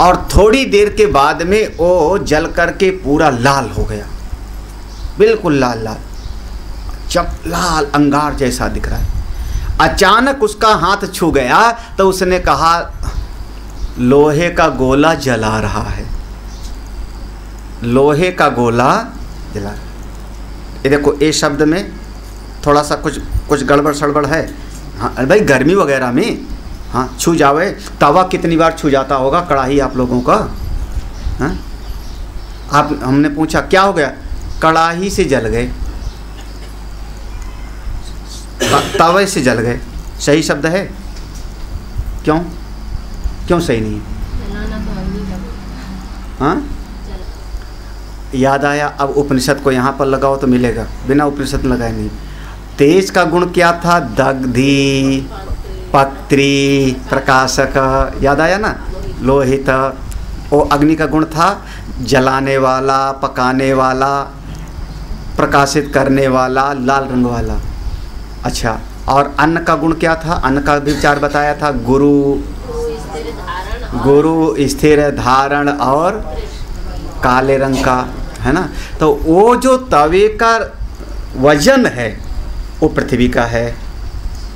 और थोड़ी देर के बाद में वो जल करके पूरा लाल हो गया, बिल्कुल लाल लाल, जब लाल अंगार जैसा दिख रहा है। अचानक उसका हाथ छू गया तो उसने कहा लोहे का गोला जला रहा है, लोहे का गोला जला। ये देखो ये शब्द में थोड़ा सा कुछ कुछ गड़बड़ सड़बड़ है। हाँ भाई गर्मी वगैरह में हाँ छू जावे, तवा कितनी बार छू जाता होगा कढ़ाई आप लोगों का, हाँ आप, हमने पूछा क्या हो गया, कढ़ाई से जल गए, तवे से जल गए, सही शब्द है क्यों क्यों सही नहीं है? हाँ याद आया, अब उपनिषद को यहाँ पर लगाओ तो मिलेगा, बिना उपनिषद लगाए नहीं। तेज का गुण क्या था, दग्धि पत्री प्रकाशक, याद आया ना, लोहित। वो अग्नि का गुण था जलाने वाला, पकाने वाला, प्रकाशित करने वाला, लाल रंग वाला। अच्छा, और अन्न का गुण क्या था, अन्न का भी विचार बताया था, गुरु गुरु स्थिर धारण और काले रंग का, है ना। तो वो जो तवे का वजन है वो पृथ्वी का है,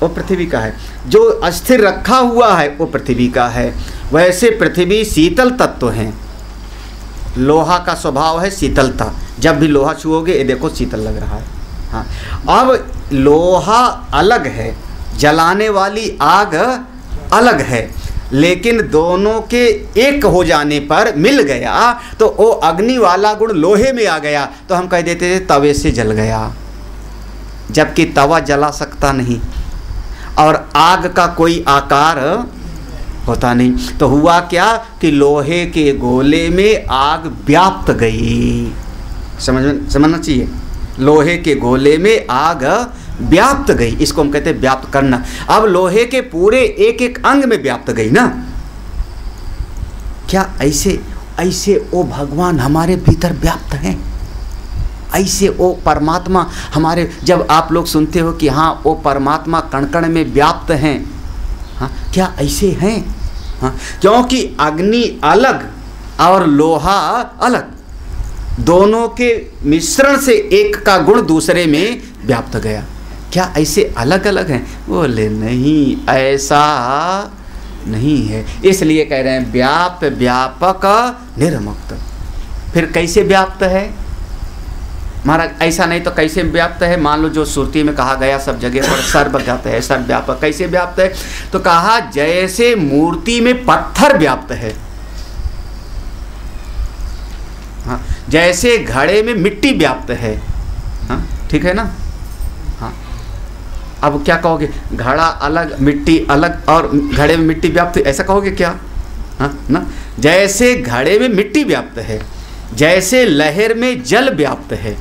वो पृथ्वी का है, जो अस्थिर रखा हुआ है वो पृथ्वी का है। वैसे पृथ्वी शीतल तत्व है, लोहा का स्वभाव है शीतलता, जब भी लोहा छुओगे ये देखो शीतल लग रहा है। हाँ, अब लोहा अलग है, जलाने वाली आग अलग है, लेकिन दोनों के एक हो जाने पर मिल गया तो वो अग्नि वाला गुण लोहे में आ गया, तो हम कह देते थे तवे से जल गया, जबकि तवा जला सकता नहीं और आग का कोई आकार होता नहीं। तो हुआ क्या कि लोहे के गोले में आग व्याप्त गई, समझ समझना चाहिए, लोहे के गोले में आग व्याप्त गई, इसको हम कहते हैं व्याप्त करना। अब लोहे के पूरे एक एक अंग में व्याप्त गई ना, क्या ऐसे ऐसे ओ भगवान हमारे भीतर व्याप्त हैं, ऐसे ओ परमात्मा हमारे। जब आप लोग सुनते हो कि हाँ ओ परमात्मा कण कण में व्याप्त हैं, हाँ क्या ऐसे हैं, हाँ क्योंकि अग्नि अलग और लोहा अलग, दोनों के मिश्रण से एक का गुण दूसरे में व्याप्त गया। क्या ऐसे अलग अलग हैं? बोले नहीं, ऐसा नहीं है। इसलिए कह रहे हैं व्याप व्यापक निर्मुक्त। फिर कैसे व्याप्त है महाराज? ऐसा नहीं तो कैसे व्याप्त है? मान लो जो श्रुति में कहा गया सब जगह पर सर्वज्ञात है, सर्वव्यापक, कैसे व्याप्त है? तो कहा जैसे मूर्ति में पत्थर व्याप्त है, हाँ जैसे घड़े में मिट्टी व्याप्त है, हाँ ठीक है ना। हाँ अब क्या कहोगे, घड़ा अलग मिट्टी अलग और घड़े में मिट्टी व्याप्त, ऐसा कहोगे क्या? हाँ ना, जैसे घड़े में मिट्टी व्याप्त है, जैसे लहर में जल व्याप्त है,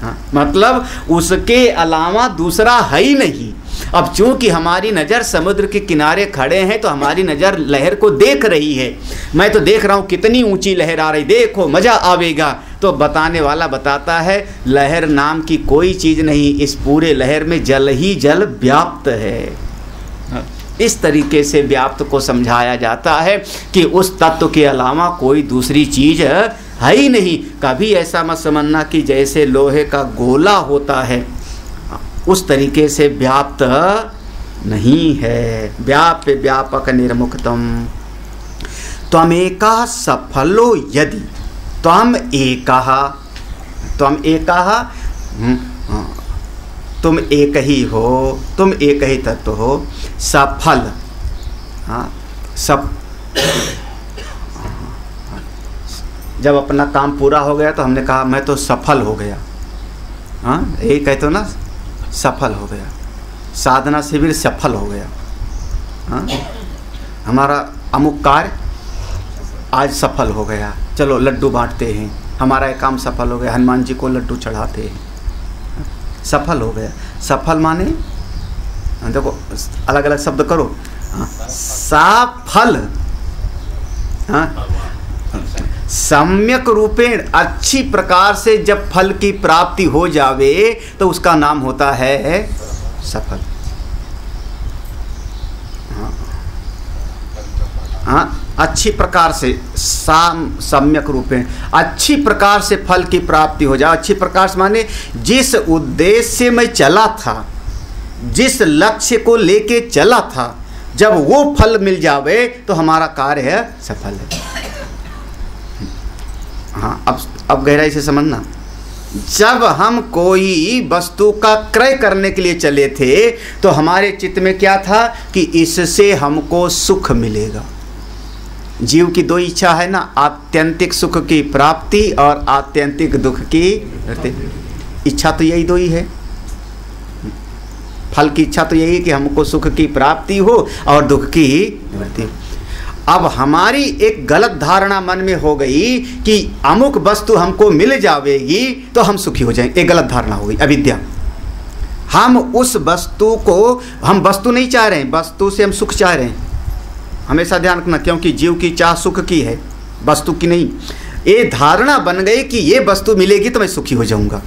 हाँ मतलब उसके अलावा दूसरा है ही नहीं। अब चूंकि हमारी नज़र समुद्र के किनारे खड़े हैं तो हमारी नज़र लहर को देख रही है, मैं तो देख रहा हूँ कितनी ऊंची लहर आ रही, देखो मज़ा आवेगा। तो बताने वाला बताता है लहर नाम की कोई चीज़ नहीं, इस पूरे लहर में जल ही जल व्याप्त है। इस तरीके से व्याप्त को समझाया जाता है कि उस तत्व के अलावा कोई दूसरी चीज़ है ही नहीं। कभी ऐसा मत समझना कि जैसे लोहे का गोला होता है, उस तरीके से व्याप्त नहीं है। व्याप्य व्यापक निर्मुक्तम त्वमेका सफलो यदि, त्वम एकः, त्वम एकः तुम एक ही हो, तुम एक ही तत्व हो। सफल हाँ सब, जब अपना काम पूरा हो गया तो हमने कहा मैं तो सफल हो गया, हाँ यही कहते हो ना, सफल हो गया, साधना शिविर सफल हो गया, हाँ हमारा अमुक कार्य आज सफल हो गया, चलो लड्डू बांटते हैं, हमारा एक काम सफल हो गया, हनुमान जी को लड्डू चढ़ाते हैं, सफल हो गया। सफल माने देखो अलग अलग शब्द करो, हाँ सफल, हाँ सम्यक रूपेण अच्छी प्रकार से जब फल की प्राप्ति हो जावे तो उसका नाम होता है सफल। हाँ हाँ, अच्छी प्रकार से साम सम्यक रूपेण अच्छी प्रकार से फल की प्राप्ति हो जाए। अच्छी प्रकार से माने जिस उद्देश्य से मैं चला था, जिस लक्ष्य को लेके चला था, जब वो फल मिल जावे तो हमारा कार्य है सफल है। हाँ, अब अब गहराई से समझना, जब हम कोई वस्तु का क्रय करने के लिए चले थे तो हमारे चित्त में क्या था कि इससे हमको सुख मिलेगा। जीव की दो इच्छा है ना, आत्यंतिक सुख की प्राप्ति और आत्यंतिक दुख की इच्छा, तो यही दो ही है। फल की इच्छा तो यही है कि हमको सुख की प्राप्ति हो और दुख की निवृत्ति। अब हमारी एक गलत धारणा मन में हो गई कि अमुक वस्तु हमको मिल जाएगी तो हम सुखी हो जाएंगे, एक गलत धारणा हो गई, अविद्या। हम उस वस्तु को, हम वस्तु नहीं चाह रहे हैं, वस्तु से हम सुख चाह रहे हैं। हमेशा ध्यान रखना, क्योंकि जीव की चाह सुख की है, वस्तु की नहीं। ये धारणा बन गई कि ये वस्तु मिलेगी तो मैं सुखी हो जाऊंगा।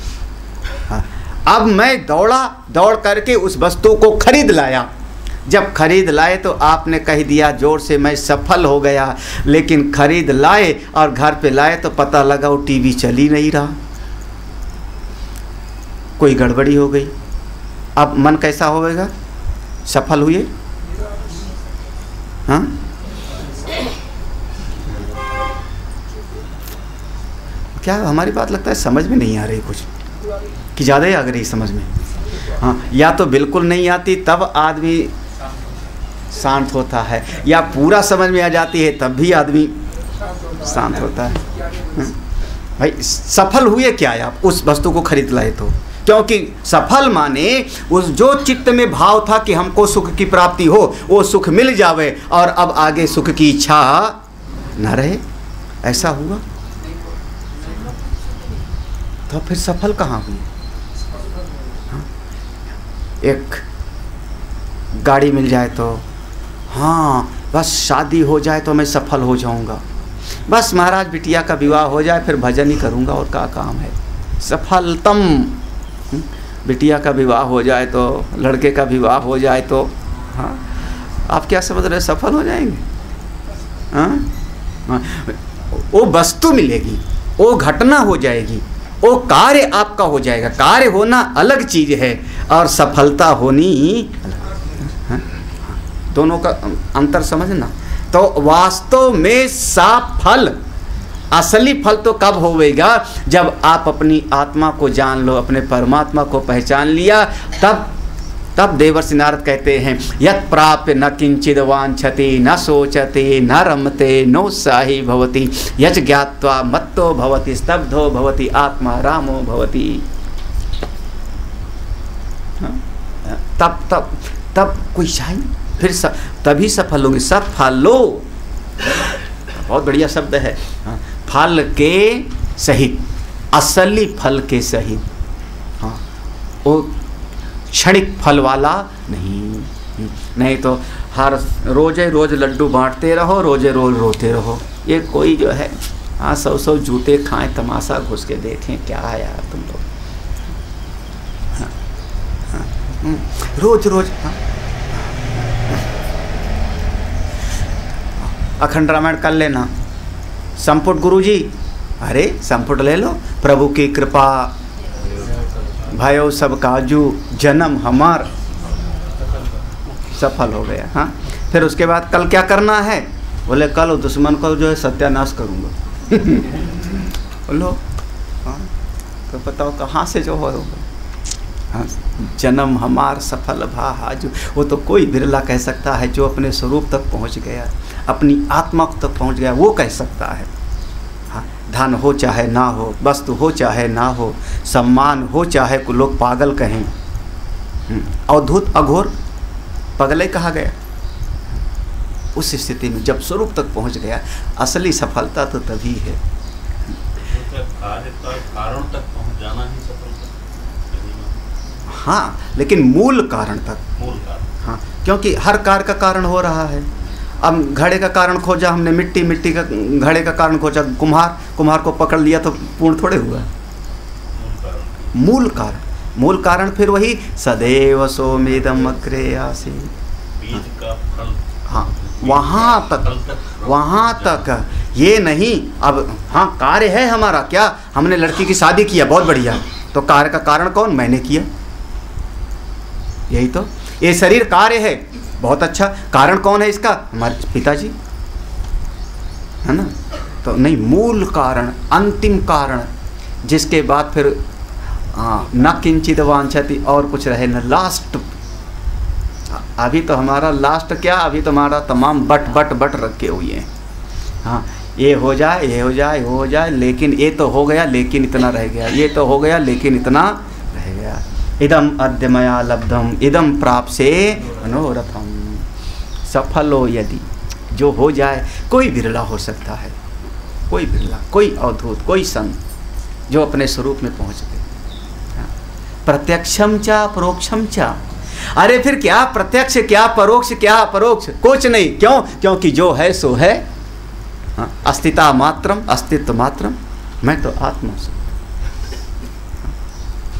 अब मैं दौड़ा, दौड़ करके उस वस्तु को खरीद लाया। जब खरीद लाए तो आपने कह दिया जोर से मैं सफल हो गया, लेकिन खरीद लाए और घर पे लाए तो पता लगा वो टीवी चल ही नहीं रहा, कोई गड़बड़ी हो गई। अब मन कैसा होएगा? सफल हुए? हाँ, क्या हमारी बात लगता है समझ में नहीं आ रही कुछ कि ज़्यादा ही आ गई समझ में? हाँ, या तो बिल्कुल नहीं आती तब आदमी शांत होता है, या पूरा समझ में आ जाती है तब भी आदमी शांत होता है। भाई सफल हुए क्या आप उस वस्तु को खरीद लाए तो? क्योंकि सफल माने उस जो चित्त में भाव था कि हमको सुख की प्राप्ति हो, वो सुख मिल जावे और अब आगे सुख की इच्छा न रहे, ऐसा हुआ तो फिर सफल कहाँ हुई? एक गाड़ी मिल जाए तो, हाँ बस शादी हो जाए तो मैं सफल हो जाऊंगा, बस महाराज बिटिया का विवाह हो जाए फिर भजन ही करूंगा और क्या काम है, सफलतम। बिटिया का विवाह हो जाए तो, लड़के का विवाह हो जाए तो, हाँ आप क्या समझ रहे सफल हो जाएंगे? हाँ हाँ, वो वस्तु मिलेगी, वो घटना हो जाएगी, वो कार्य आपका हो जाएगा। कार्य होना अलग चीज़ है और सफलता होनी अलग, दोनों का अंतर समझना। तो वास्तव में सफल, असली फल तो कब होएगा? जब आप अपनी आत्मा को जान लो, अपने परमात्मा को पहचान लिया, तब तब देवर्षि नारद कहते हैं यत् प्राप्य न किंचिद वांछति न सोचते न रमते नोत्साही भवति, यच ज्ञात्वा मत्तो भवति स्तब्धो भवति आत्मा रामो भवति। तब तब तब कोई चाहिए फिर सब, तभी सफल होंगे। सफलो बहुत बढ़िया शब्द है, फल के सहित, असली फल के सहित। हाँ, वो क्षणिक फल वाला नहीं, नहीं तो हर रोजे रोज लड्डू बांटते रहो, रोजे रोज रोते रहो। ये कोई जो है, हाँ सौ सौ जूते खाएं, तमाशा घुस के देखें, क्या यार तुम लोग। हाँ, हाँ, रोज रोज हाँ। अखंड रामायण कर लेना, संपुट गुरुजी, अरे संपुट ले लो, प्रभु की कृपा भाइयों सब काजू जन्म हमार, सफल हो गया। हाँ, फिर उसके बाद कल क्या करना है? बोले कल दुश्मन को जो है सत्यानाश करूँगा। बोलो हाँ, तो बताओ कहाँ से जो होगा? हाँ, जन्म हमार सफल भाजू, वो तो कोई बिरला कह सकता है जो अपने स्वरूप तक पहुँच गया, अपनी आत्मा तक पहुँच गया, वो कह सकता है। धन हो चाहे ना हो, वस्तु हो चाहे ना हो, सम्मान हो चाहे को लोग पागल कहें, अवधूत अघोर पगले कहा गया। उस स्थिति में जब स्वरूप तक पहुंच गया, असली सफलता तो तभी है। कारण तक पहुंच जाना ही सफलता। हाँ, लेकिन मूल कारण तक, मूल कारण। हाँ, क्योंकि हर कार्य का कारण हो रहा है अब घड़े का कारण खोजा हमने, मिट्टी मिट्टी का घड़े का कारण खोजा, कुम्हार कुम्हार को पकड़ लिया तो पूर्ण थोड़े हुआ। मूल कारण, मूल कारण फिर वही सदैव सोमेदम अग्रे आसीन। हाँ, वहाँ तक वहाँ तक ये नहीं। अब हाँ कार्य है हमारा, क्या हमने लड़की की शादी किया, बहुत बढ़िया, तो कार्य का कारण कौन? मैंने किया, यही तो। ये शरीर कार्य है, बहुत अच्छा, कारण कौन है इसका? हमारे पिताजी, है ना। तो नहीं, मूल कारण, अंतिम कारण, जिसके बाद फिर न किंचित वांछति, और कुछ रहे न। लास्ट, अभी तो हमारा लास्ट क्या, अभी तो हमारा तमाम बट बट बट रखे हुए हैं। हाँ, ये हो जाए ये हो जाए ये हो जाए, लेकिन ये तो हो गया, लेकिन इतना रह गया, ये तो हो गया लेकिन इतना रह गया। इदम अद्यमया लब्धम इदम प्राप्से मनोरथम। सफल हो यदि, जो हो जाए, कोई बिरला हो सकता है, कोई बिरला, कोई अवधूत, कोई संत जो अपने स्वरूप में पहुँच गए। प्रत्यक्षम चा परोक्षम चा, अरे फिर क्या प्रत्यक्ष, क्या परोक्ष, क्या अपरोक्ष, कुछ नहीं। क्यों? क्योंकि जो है सो है। हाँ, अस्तिता मात्रम, अस्तित्व मात्रम, मैं तो आत्मा हूँ।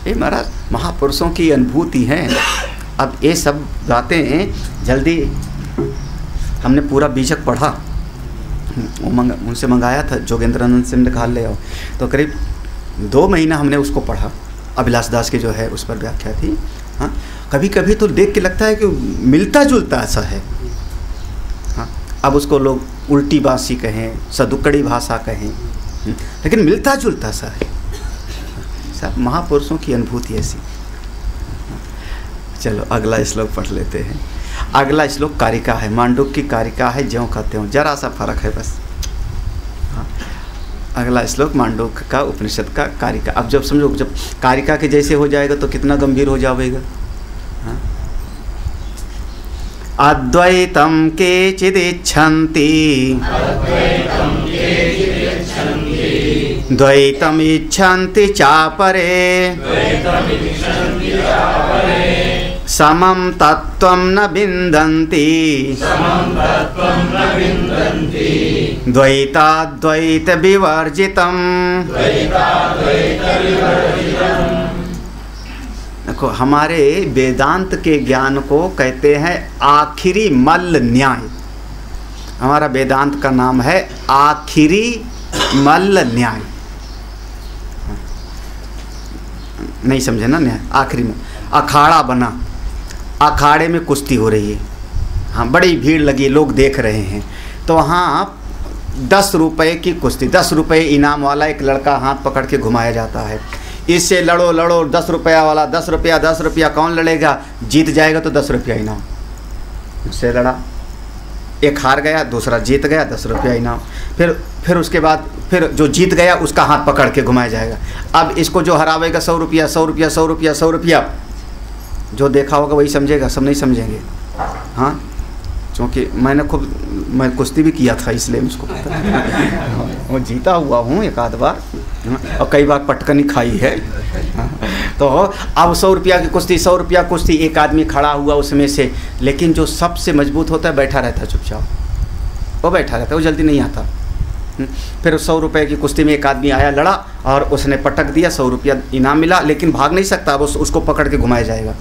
ये महाराज महापुरुषों की अनुभूति हैं। अब ये सब बातें जल्दी, हमने पूरा बीजक पढ़ा, मंग, उनसे मंगाया था, जोगेंद्रानंद सिंह ने कहा ले आओ, तो करीब दो महीना हमने उसको पढ़ा। अभिलाष दास की जो है उस पर व्याख्या थी। हाँ, कभी कभी तो देख के लगता है कि मिलता जुलता ऐसा है। हाँ, अब उसको लोग उल्टी बासी कहें, सदुक्कड़ी भाषा कहें, लेकिन मिलता जुलता सा है। महापुरुषों की अनुभूति ऐसी। चलो अगला श्लोक पढ़ लेते हैं। अगला श्लोक कारिका है, मांडुक्य की कारिका है, ज्यों का त्यों, जरा सा फर्क है बस। हाँ, अगला श्लोक मांडुक्य का उपनिषद का कारिका। अब जब समझो, जब कारिका के जैसे हो जाएगा तो कितना गंभीर हो जाएगा। हाँ, अद्वैतम केचिदिच्छन्ति द्वैतम इच्छन्ति चापरे समं तत्त्वं न विन्दन्ति द्वैताद्वैत विवर्जितम्। देखो, हमारे वेदांत के ज्ञान को कहते हैं आखिरी मल्ल न्याय। हमारा वेदांत का नाम है आखिरी मल्ल न्याय। नहीं समझे ना, न्याय आखिरी में। अखाड़ा बना, अखाड़े में कुश्ती हो रही है। हाँ, बड़ी भीड़ लगी, लोग देख रहे हैं, तो हाँ दस रुपये की कुश्ती, दस रुपये इनाम वाला एक लड़का हाथ पकड़ के घुमाया जाता है, इससे लड़ो लड़ो, दस रुपया वाला, दस रुपया दस रुपया, कौन लड़ेगा, जीत जाएगा तो दस रुपया इनाम। उससे लड़ा, एक हार गया, दूसरा जीत गया, दस रुपया इनाम। फिर फिर उसके बाद फिर जो जीत गया उसका हाथ पकड़ के घुमाया जाएगा, अब इसको जो हरावेगा सौ रुपया सौ रुपया सौ रुपया सौ रुपया। जो देखा होगा वही समझेगा, सब नहीं समझेंगे। हाँ, क्योंकि मैंने खुद मैं कुश्ती भी किया था, इसलिए मुझको पता है। वो जीता हुआ हूँ एक आध बार, और कई बार पटकनी खाई है। तो अब सौ रुपया की कुश्ती, सौ रुपया कुश्ती, एक आदमी खड़ा हुआ उसमें से, लेकिन जो सबसे मजबूत होता है बैठा रहता है चुपचाप, वो बैठा रहता है, वो जल्दी नहीं आता। फिर सौ रुपये की कुश्ती में एक आदमी आया, लड़ा, और उसने पटक दिया, सौ रुपया इनाम मिला, लेकिन भाग नहीं सकता, अब उस, उसको पकड़ के घुमाया जाएगा।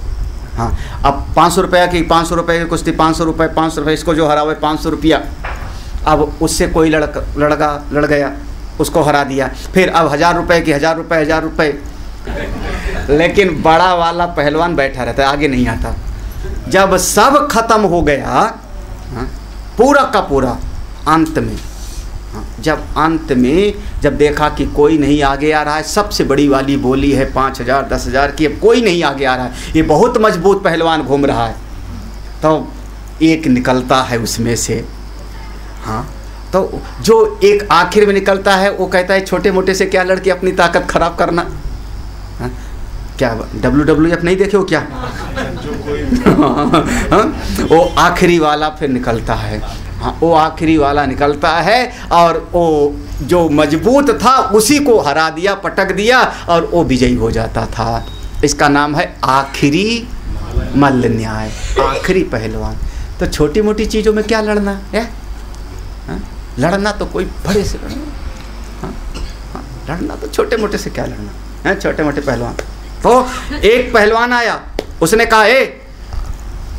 हाँ, अब पाँच सौ रुपये की पाँच सौ रुपये की कुश्ती, पाँच सौ रुपये पाँच सौ रुपये इसको जो हरावे पाँच सौ रुपया। अब उससे कोई लड़का लड़का लड़ गया, उसको हरा दिया, फिर अब हज़ार रुपये की हज़ार रुपये हज़ार रुपये, लेकिन बड़ा वाला पहलवान बैठा रहता है, आगे नहीं आता। जब सब खत्म हो गया, हाँ, पूरा का पूरा अंत में, हाँ, जब अंत में जब देखा कि कोई नहीं आगे आ रहा है, सबसे बड़ी वाली बोली है पाँच हज़ार दस हज़ार की, अब कोई नहीं आगे आ रहा है, ये बहुत मजबूत पहलवान घूम रहा है, तो एक निकलता है उसमें से। हाँ, तो जो एक आखिर में निकलता है वो कहता है छोटे मोटे से क्या लड़के अपनी ताकत खराब करना। हाँ? क्या डब्ल्यू डब्ल्यू एफ नहीं देखे हो क्या? हाँ? वो आखिरी वाला फिर निकलता है। हाँ, वो आखिरी वाला निकलता है, और वो जो मजबूत था उसी को हरा दिया, पटक दिया, और वो विजयी हो जाता था। इसका नाम है आखिरी मल्ल न्याय, आखिरी पहलवान। तो छोटी मोटी चीज़ों में क्या लड़ना है? लड़ना तो कोई बड़े से लड़ना, हाँ हाँ लड़ना तो छोटे मोटे से क्या लड़ना है, छोटे मोटे पहलवान। तो एक पहलवान आया, उसने कहा ए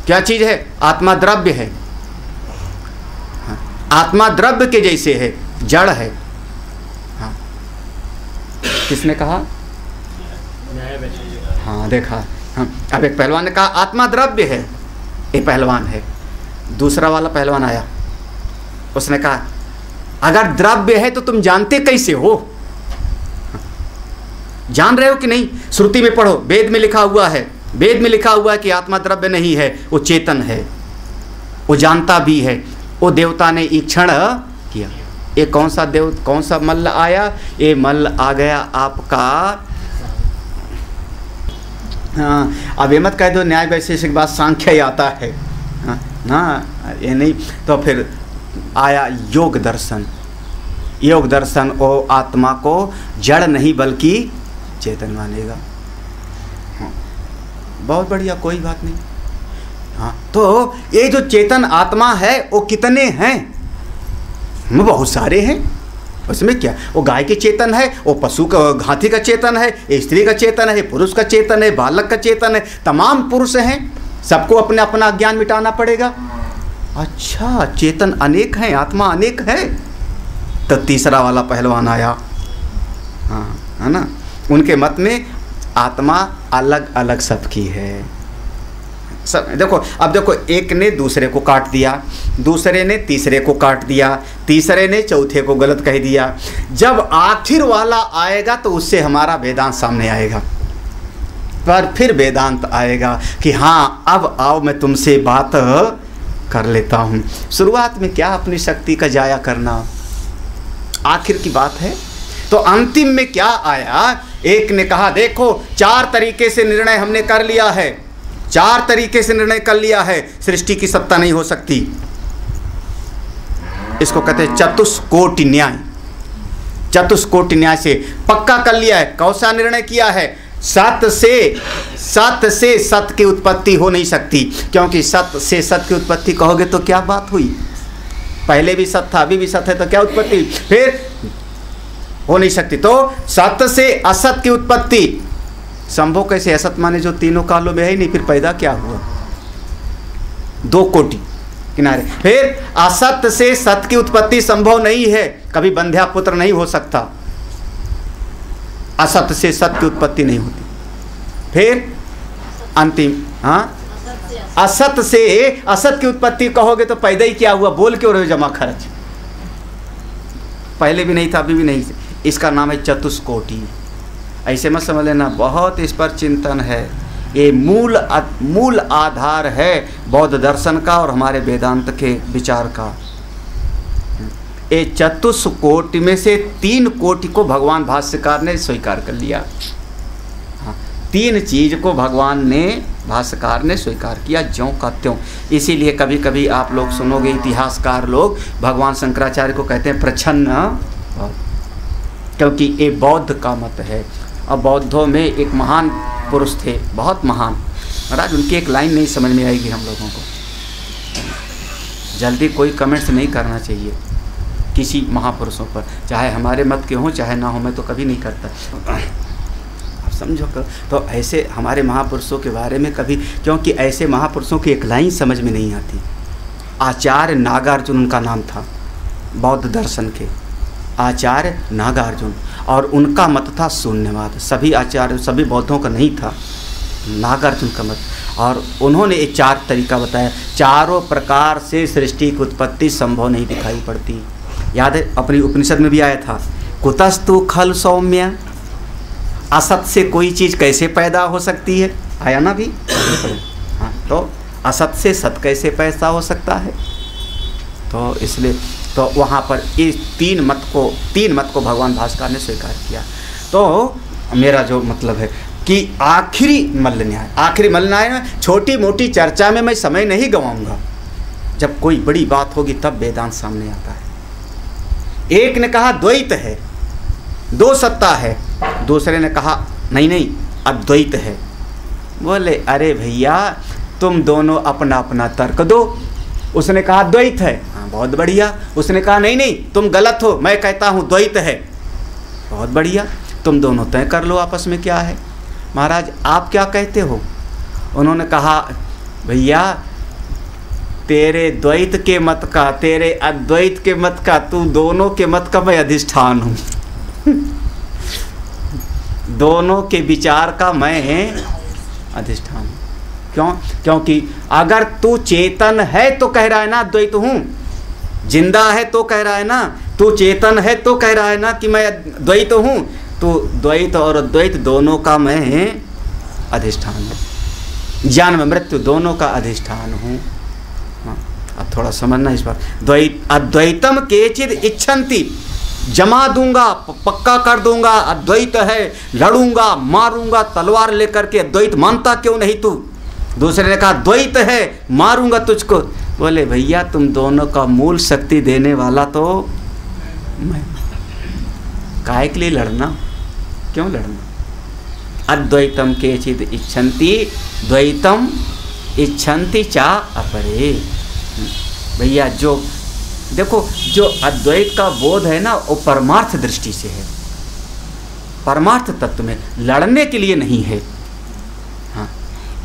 क्या चीज़ है? आत्मा द्रव्य है, हाँ, आत्मा द्रव्य के जैसे है, जड़ है। हाँ, किसने कहा? हाँ देखा, हाँ। अब एक पहलवान ने कहा आत्मा द्रव्य है, ये पहलवान है। दूसरा वाला पहलवान आया, उसने कहा अगर द्रव्य है तो तुम जानते कैसे हो? जान रहे हो कि नहीं? श्रुति में पढ़ो, वेद में लिखा हुआ है, वेद में लिखा हुआ है कि आत्मा द्रव्य नहीं है, वो चेतन है, वो जानता भी है। वो देवता ने ईक्षण किया, ये कौन सा देव कौन सा मल्ल आया? ये मल्ल आ गया आपका, हाँ। अब ये मत कह दो न्याय वैशेषिक बात सांख्य ही आता है, हाँ ना, ये नहीं। तो फिर आया योग दर्शन, योग दर्शन वो आत्मा को जड़ नहीं बल्कि चेतन मानेगा, हाँ। बहुत बढ़िया, कोई बात नहीं, हाँ। तो ये जो चेतन आत्मा है वो कितने हैं? बहुत सारे हैं, उसमें क्या? वो गाय के चेतन है, वो पशु का हाथी का चेतन है, स्त्री का चेतन है, पुरुष का चेतन है, बालक का चेतन है, तमाम पुरुष हैं। सबको अपना अपना ज्ञान मिटाना पड़ेगा। अच्छा, चेतन अनेक हैं, आत्मा अनेक है। तो तीसरा वाला पहलवान आया, हाँ है ना, उनके मत में आत्मा अलग अलग सबकी है, सब। देखो अब देखो, एक ने दूसरे को काट दिया, दूसरे ने तीसरे को काट दिया, तीसरे ने चौथे को गलत कह दिया। जब आखिर वाला आएगा तो उससे हमारा वेदांत सामने आएगा, पर फिर वेदांत आएगा कि हाँ अब आओ मैं तुमसे बात कर लेता हूँ। शुरुआत में क्या अपनी शक्ति का जाया करना, आखिर की बात है। तो अंतिम में क्या आया? एक ने कहा देखो चार तरीके से निर्णय हमने कर लिया है, चार तरीके से निर्णय कर लिया है, सृष्टि की सत्ता नहीं हो सकती। इसको कहते हैं चतुष्कोटि न्याय। चतुष्कोटि न्याय से पक्का कर लिया है। कौन सा निर्णय किया है? सत से सत से सत की उत्पत्ति हो नहीं सकती, क्योंकि सत से सत की उत्पत्ति कहोगे तो क्या बात हुई? पहले भी सत था, अभी भी सत है, तो क्या उत्पत्ति? फिर हो नहीं सकती। तो सत से असत की उत्पत्ति संभव कैसे? असत माने जो तीनों कालों में है ही नहीं, फिर पैदा क्या हुआ? दो कोटि किनारे। फिर असत से सत की उत्पत्ति संभव नहीं है, कभी बंध्या पुत्र नहीं हो सकता, असत से सत की उत्पत्ति नहीं होती। फिर अंतिम, हाँ असत से असत की उत्पत्ति कहोगे तो पैदा ही क्या हुआ? बोल क्यों रहे हो जमा खर्च? पहले भी नहीं था, अभी भी नहीं। इसका नाम है चतुष्कोटि। ऐसे मत समझ लेना, बहुत इस पर चिंतन है। ये मूल मूल आधार है बौद्ध दर्शन का और हमारे वेदांत के विचार का। ये चतुष्कोटि में से तीन कोटि को भगवान भाष्यकार ने स्वीकार कर लिया, हाँ। तीन चीज़ को भगवान ने, भाष्यकार ने स्वीकार किया ज्यों का त्यों। इसीलिए कभी कभी आप लोग सुनोगे इतिहासकार लोग भगवान शंकराचार्य को कहते हैं प्रच्छन्न, क्योंकि ये बौद्ध का मत है। और बौद्धों में एक महान पुरुष थे, बहुत महान महाराज। उनकी एक लाइन नहीं समझ में आएगी हम लोगों को। जल्दी कोई कमेंट्स नहीं करना चाहिए किसी महापुरुषों पर, चाहे हमारे मत के हों चाहे ना हो, मैं तो कभी नहीं करता, आप समझो। तो ऐसे हमारे महापुरुषों के बारे में कभी, क्योंकि ऐसे महापुरुषों की एक लाइन समझ में नहीं आती। आचार्य नागार्जुन उनका नाम था, बौद्ध दर्शन के आचार्य नागार्जुन। और उनका मत था शून्यवाद। सभी आचार्य सभी बौद्धों का नहीं था, नागार्जुन का मत। और उन्होंने ये चार तरीका बताया, चारों प्रकार से सृष्टि की उत्पत्ति संभव नहीं दिखाई पड़ती। याद है अपनी उपनिषद में भी आया था, कुतस्तु खल सौम्य, असत से कोई चीज़ कैसे पैदा हो सकती है? आया ना भी, हाँ। तो असत से सत कैसे पैदा हो सकता है? तो इसलिए तो वहाँ पर इस तीन मत को तीन मत को भगवान भास्कर ने स्वीकार किया। तो मेरा जो मतलब है कि आखिरी मल्ल न्याय, आखिरी मल्ल न्याय में छोटी मोटी चर्चा में मैं समय नहीं गंवाऊंगा। जब कोई बड़ी बात होगी तब वेदांत सामने आता है। एक ने कहा द्वैत है, दो सत्ता है। दूसरे ने कहा नहीं नहीं अद्वैत है। बोले अरे भैया तुम दोनों अपना अपना तर्क दो, उसने कहा द्वैत है, हाँ बहुत बढ़िया। उसने कहा नहीं नहीं तुम गलत हो, मैं कहता हूँ द्वैत है, बहुत बढ़िया, तुम दोनों तय कर लो आपस में क्या है। महाराज आप क्या कहते हो? उन्होंने कहा भैया तेरे द्वैत के मत का, तेरे अद्वैत के मत का, तू दोनों के मत का मैं अधिष्ठान हूँ दोनों के विचार का मैं अधिष्ठान। क्यों? क्योंकि अगर तू चेतन है तो कह रहा है ना द्वैत हूँ, जिंदा है तो कह रहा है ना, तू चेतन है तो कह रहा है ना कि मैं द्वैत हूँ, तो द्वैत और अद्वैत दोनों का मैं अधिष्ठान हूँ, ज्ञान में मृत्यु दोनों का अधिष्ठान हूँ। अब थोड़ा समझना इस बार, द्वैत अद्वैतम केचिद इच्छन्ति, जमा दूंगा पक्का कर दूंगा अद्वैत है, लड़ूंगा मारूंगा तलवार लेकर के, द्वैत मानता क्यों नहीं तू? दूसरे ने कहा द्वैत है मारूंगा तुझको, बोले भैया तुम दोनों का मूल शक्ति देने वाला तो मैं, काहे के लिए लड़ना, क्यों लड़ना। अद्वैतम केचिद इच्छन्ति द्वैतम इच्छन्ति चा अपरे। भैया जो देखो जो अद्वैत का बोध है ना वो परमार्थ दृष्टि से है, परमार्थ तत्व में, लड़ने के लिए नहीं है। हाँ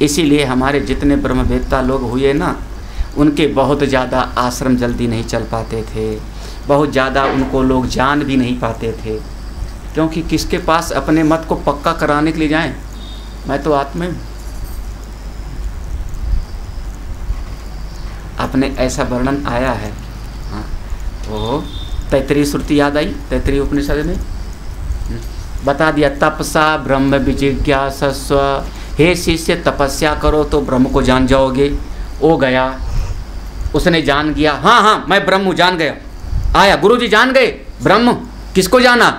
इसीलिए हमारे जितने ब्रह्मवेत्ता लोग हुए ना उनके बहुत ज़्यादा आश्रम जल्दी नहीं चल पाते थे, बहुत ज़्यादा उनको लोग जान भी नहीं पाते थे, क्योंकि किसके पास अपने मत को पक्का कराने के लिए जाएं, मैं तो आत्मा हूँ। आपने ऐसा वर्णन आया है। हाँ तो तैत्तिरीय श्रुति याद आई, तैत्तिरीय उपनिषद में बता दिया तपसा ब्रह्म विजिज्ञासस्व, हे शिष्य तपस्या करो तो ब्रह्म को जान जाओगे। ओ गया, उसने जान गया, हाँ हाँ मैं ब्रह्म हूँ, जान गया। आया गुरुजी जान गए ब्रह्म, किसको जाना?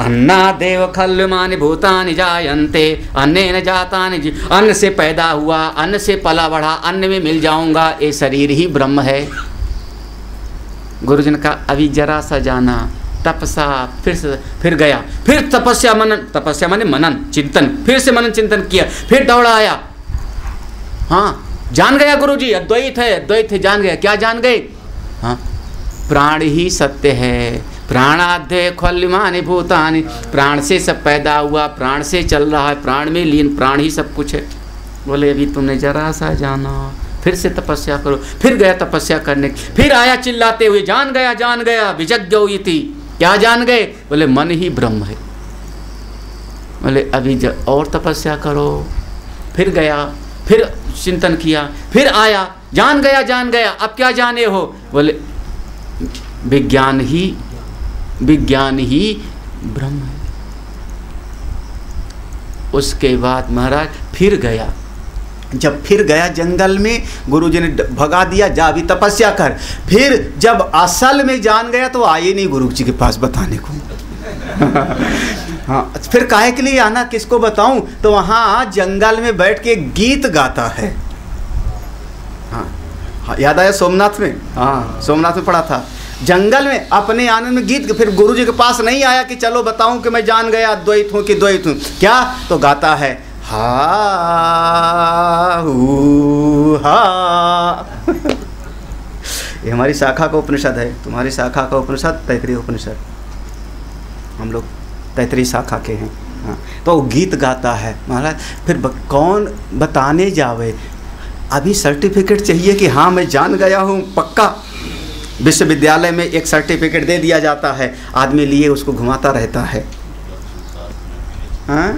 अन्ना देव खल्यमानि भूतानि जायन्ते अन्नेन जातानि जी, अन्न से पैदा हुआ अन्न से पला बढ़ा अन्न में मिल जाऊंगा, ये शरीर ही ब्रह्म है। गुरुजन का अभी जरा सा जाना, तपसा फिर फिर गया, फिर तपस्या मनन, तपस्या माने मनन चिंतन, फिर से मनन चिंतन किया, फिर दौड़ा आया, हाँ जान गया गुरुजी अद्वैत है अद्वैत है, जान गया। क्या जान गए? हाँ प्राण ही सत्य है, प्राणाद्य खल्यमानि भूतानि, प्राण से सब पैदा हुआ, प्राण से चल रहा है, प्राण में लीन, प्राण ही सब कुछ है। बोले अभी तुमने जरा सा जाना, फिर से तपस्या करो, फिर गया तपस्या करने, फिर आया चिल्लाते हुए जान गया जान गया विजज्ञो इति, क्या जान गए? बोले मन ही ब्रह्म है। बोले अभी जब और तपस्या करो, फिर गया फिर चिंतन किया, फिर आया जान गया जान गया, अब क्या जाने हो? बोले विज्ञान ही विज्ञान ही ब्रह्म है। उसके बाद महाराज फिर गया, जब फिर गया जंगल में गुरुजी ने भगा दिया, जा भी तपस्या कर। फिर जब असल में जान गया तो आए नहीं गुरुजी के पास बताने को हाँ फिर काहे के लिए आना, किसको बताऊं? तो वहाँ जंगल में बैठ के गीत गाता है। हाँ याद आया सोमनाथ में, हाँ सोमनाथ में पढ़ा था, जंगल में अपने आनंद में गीत। फिर गुरुजी के पास नहीं आया कि चलो बताऊं कि मैं जान गया द्वैत हूँ कि द्वैत हूँ, क्या तो गाता है हा हू हा ये हमारी शाखा का उपनिषद है, तुम्हारी शाखा का उपनिषद तैत्तिरीय उपनिषद, हम लोग तैत्तिरीय शाखा के हैं। हाँ तो वो गीत गाता है महाराज, फिर ब, कौन बताने जावे? अभी सर्टिफिकेट चाहिए कि हाँ मैं जान गया हूँ पक्का। विश्वविद्यालय में एक सर्टिफिकेट दे दिया जाता है, आदमी लिए उसको घुमाता रहता है। हाँ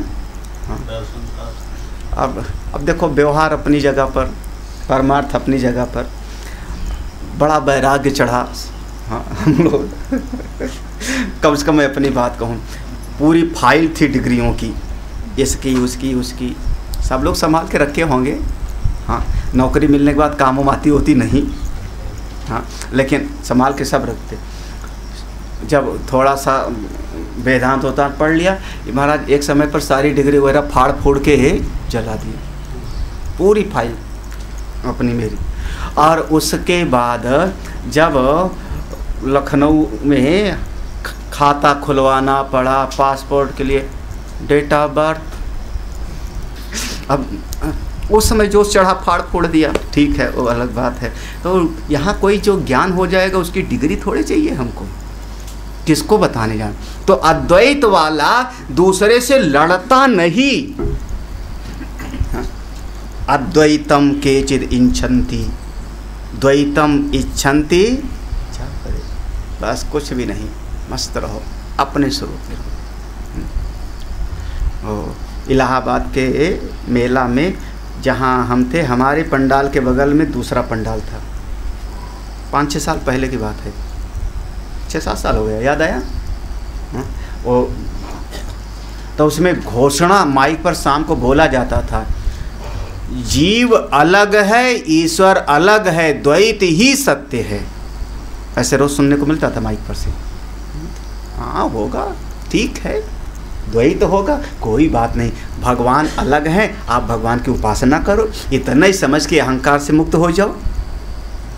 अब अब देखो व्यवहार अपनी जगह पर, परमार्थ अपनी जगह पर, बड़ा वैराग्य चढ़ा। हाँ हम लोग कम से कम मैं अपनी बात कहूँ, पूरी फाइल थी डिग्रियों की, इसकी उसकी उसकी, सब लोग संभाल के रखे होंगे। हाँ नौकरी मिलने के बाद कामों में आती होती नहीं, हाँ लेकिन संभाल के सब रखते। जब थोड़ा सा वेदांत होता पढ़ लिया महाराज, एक समय पर सारी डिग्री वगैरह फाड़ फोड़ के जला दी, पूरी फाइल अपनी मेरी। और उसके बाद जब लखनऊ में खाता खुलवाना पड़ा पासपोर्ट के लिए, डेट ऑफ बर्थ, अब उस समय जोश चढ़ा, फाड़ फोड़ दिया, ठीक है, वो अलग बात है। तो यहाँ कोई जो ज्ञान हो जाएगा उसकी डिग्री थोड़ी चाहिए हमको, किसको बताने जाना। तो अद्वैत वाला दूसरे से लड़ता नहीं। अद्वैतम केचिद इच्छन्ति द्वैतम इच्छन्ति, बस कुछ भी नहीं, मस्त रहो, अपने स्वरूप में रहो। इलाहाबाद के मेला में जहाँ हम थे, हमारे पंडाल के बगल में दूसरा पंडाल था, पाँच छः साल पहले की बात है, छः सात साल हो गया, याद आया। वो तो उसमें घोषणा माइक पर शाम को बोला जाता था, जीव अलग है, ईश्वर अलग है, द्वैत ही सत्य है। ऐसे रोज़ सुनने को मिलता था माइक पर से। हाँ होगा, ठीक है, द्वैत होगा, कोई बात नहीं, भगवान अलग हैं, आप भगवान की उपासना करो, इतना ही समझ के अहंकार से मुक्त हो जाओ।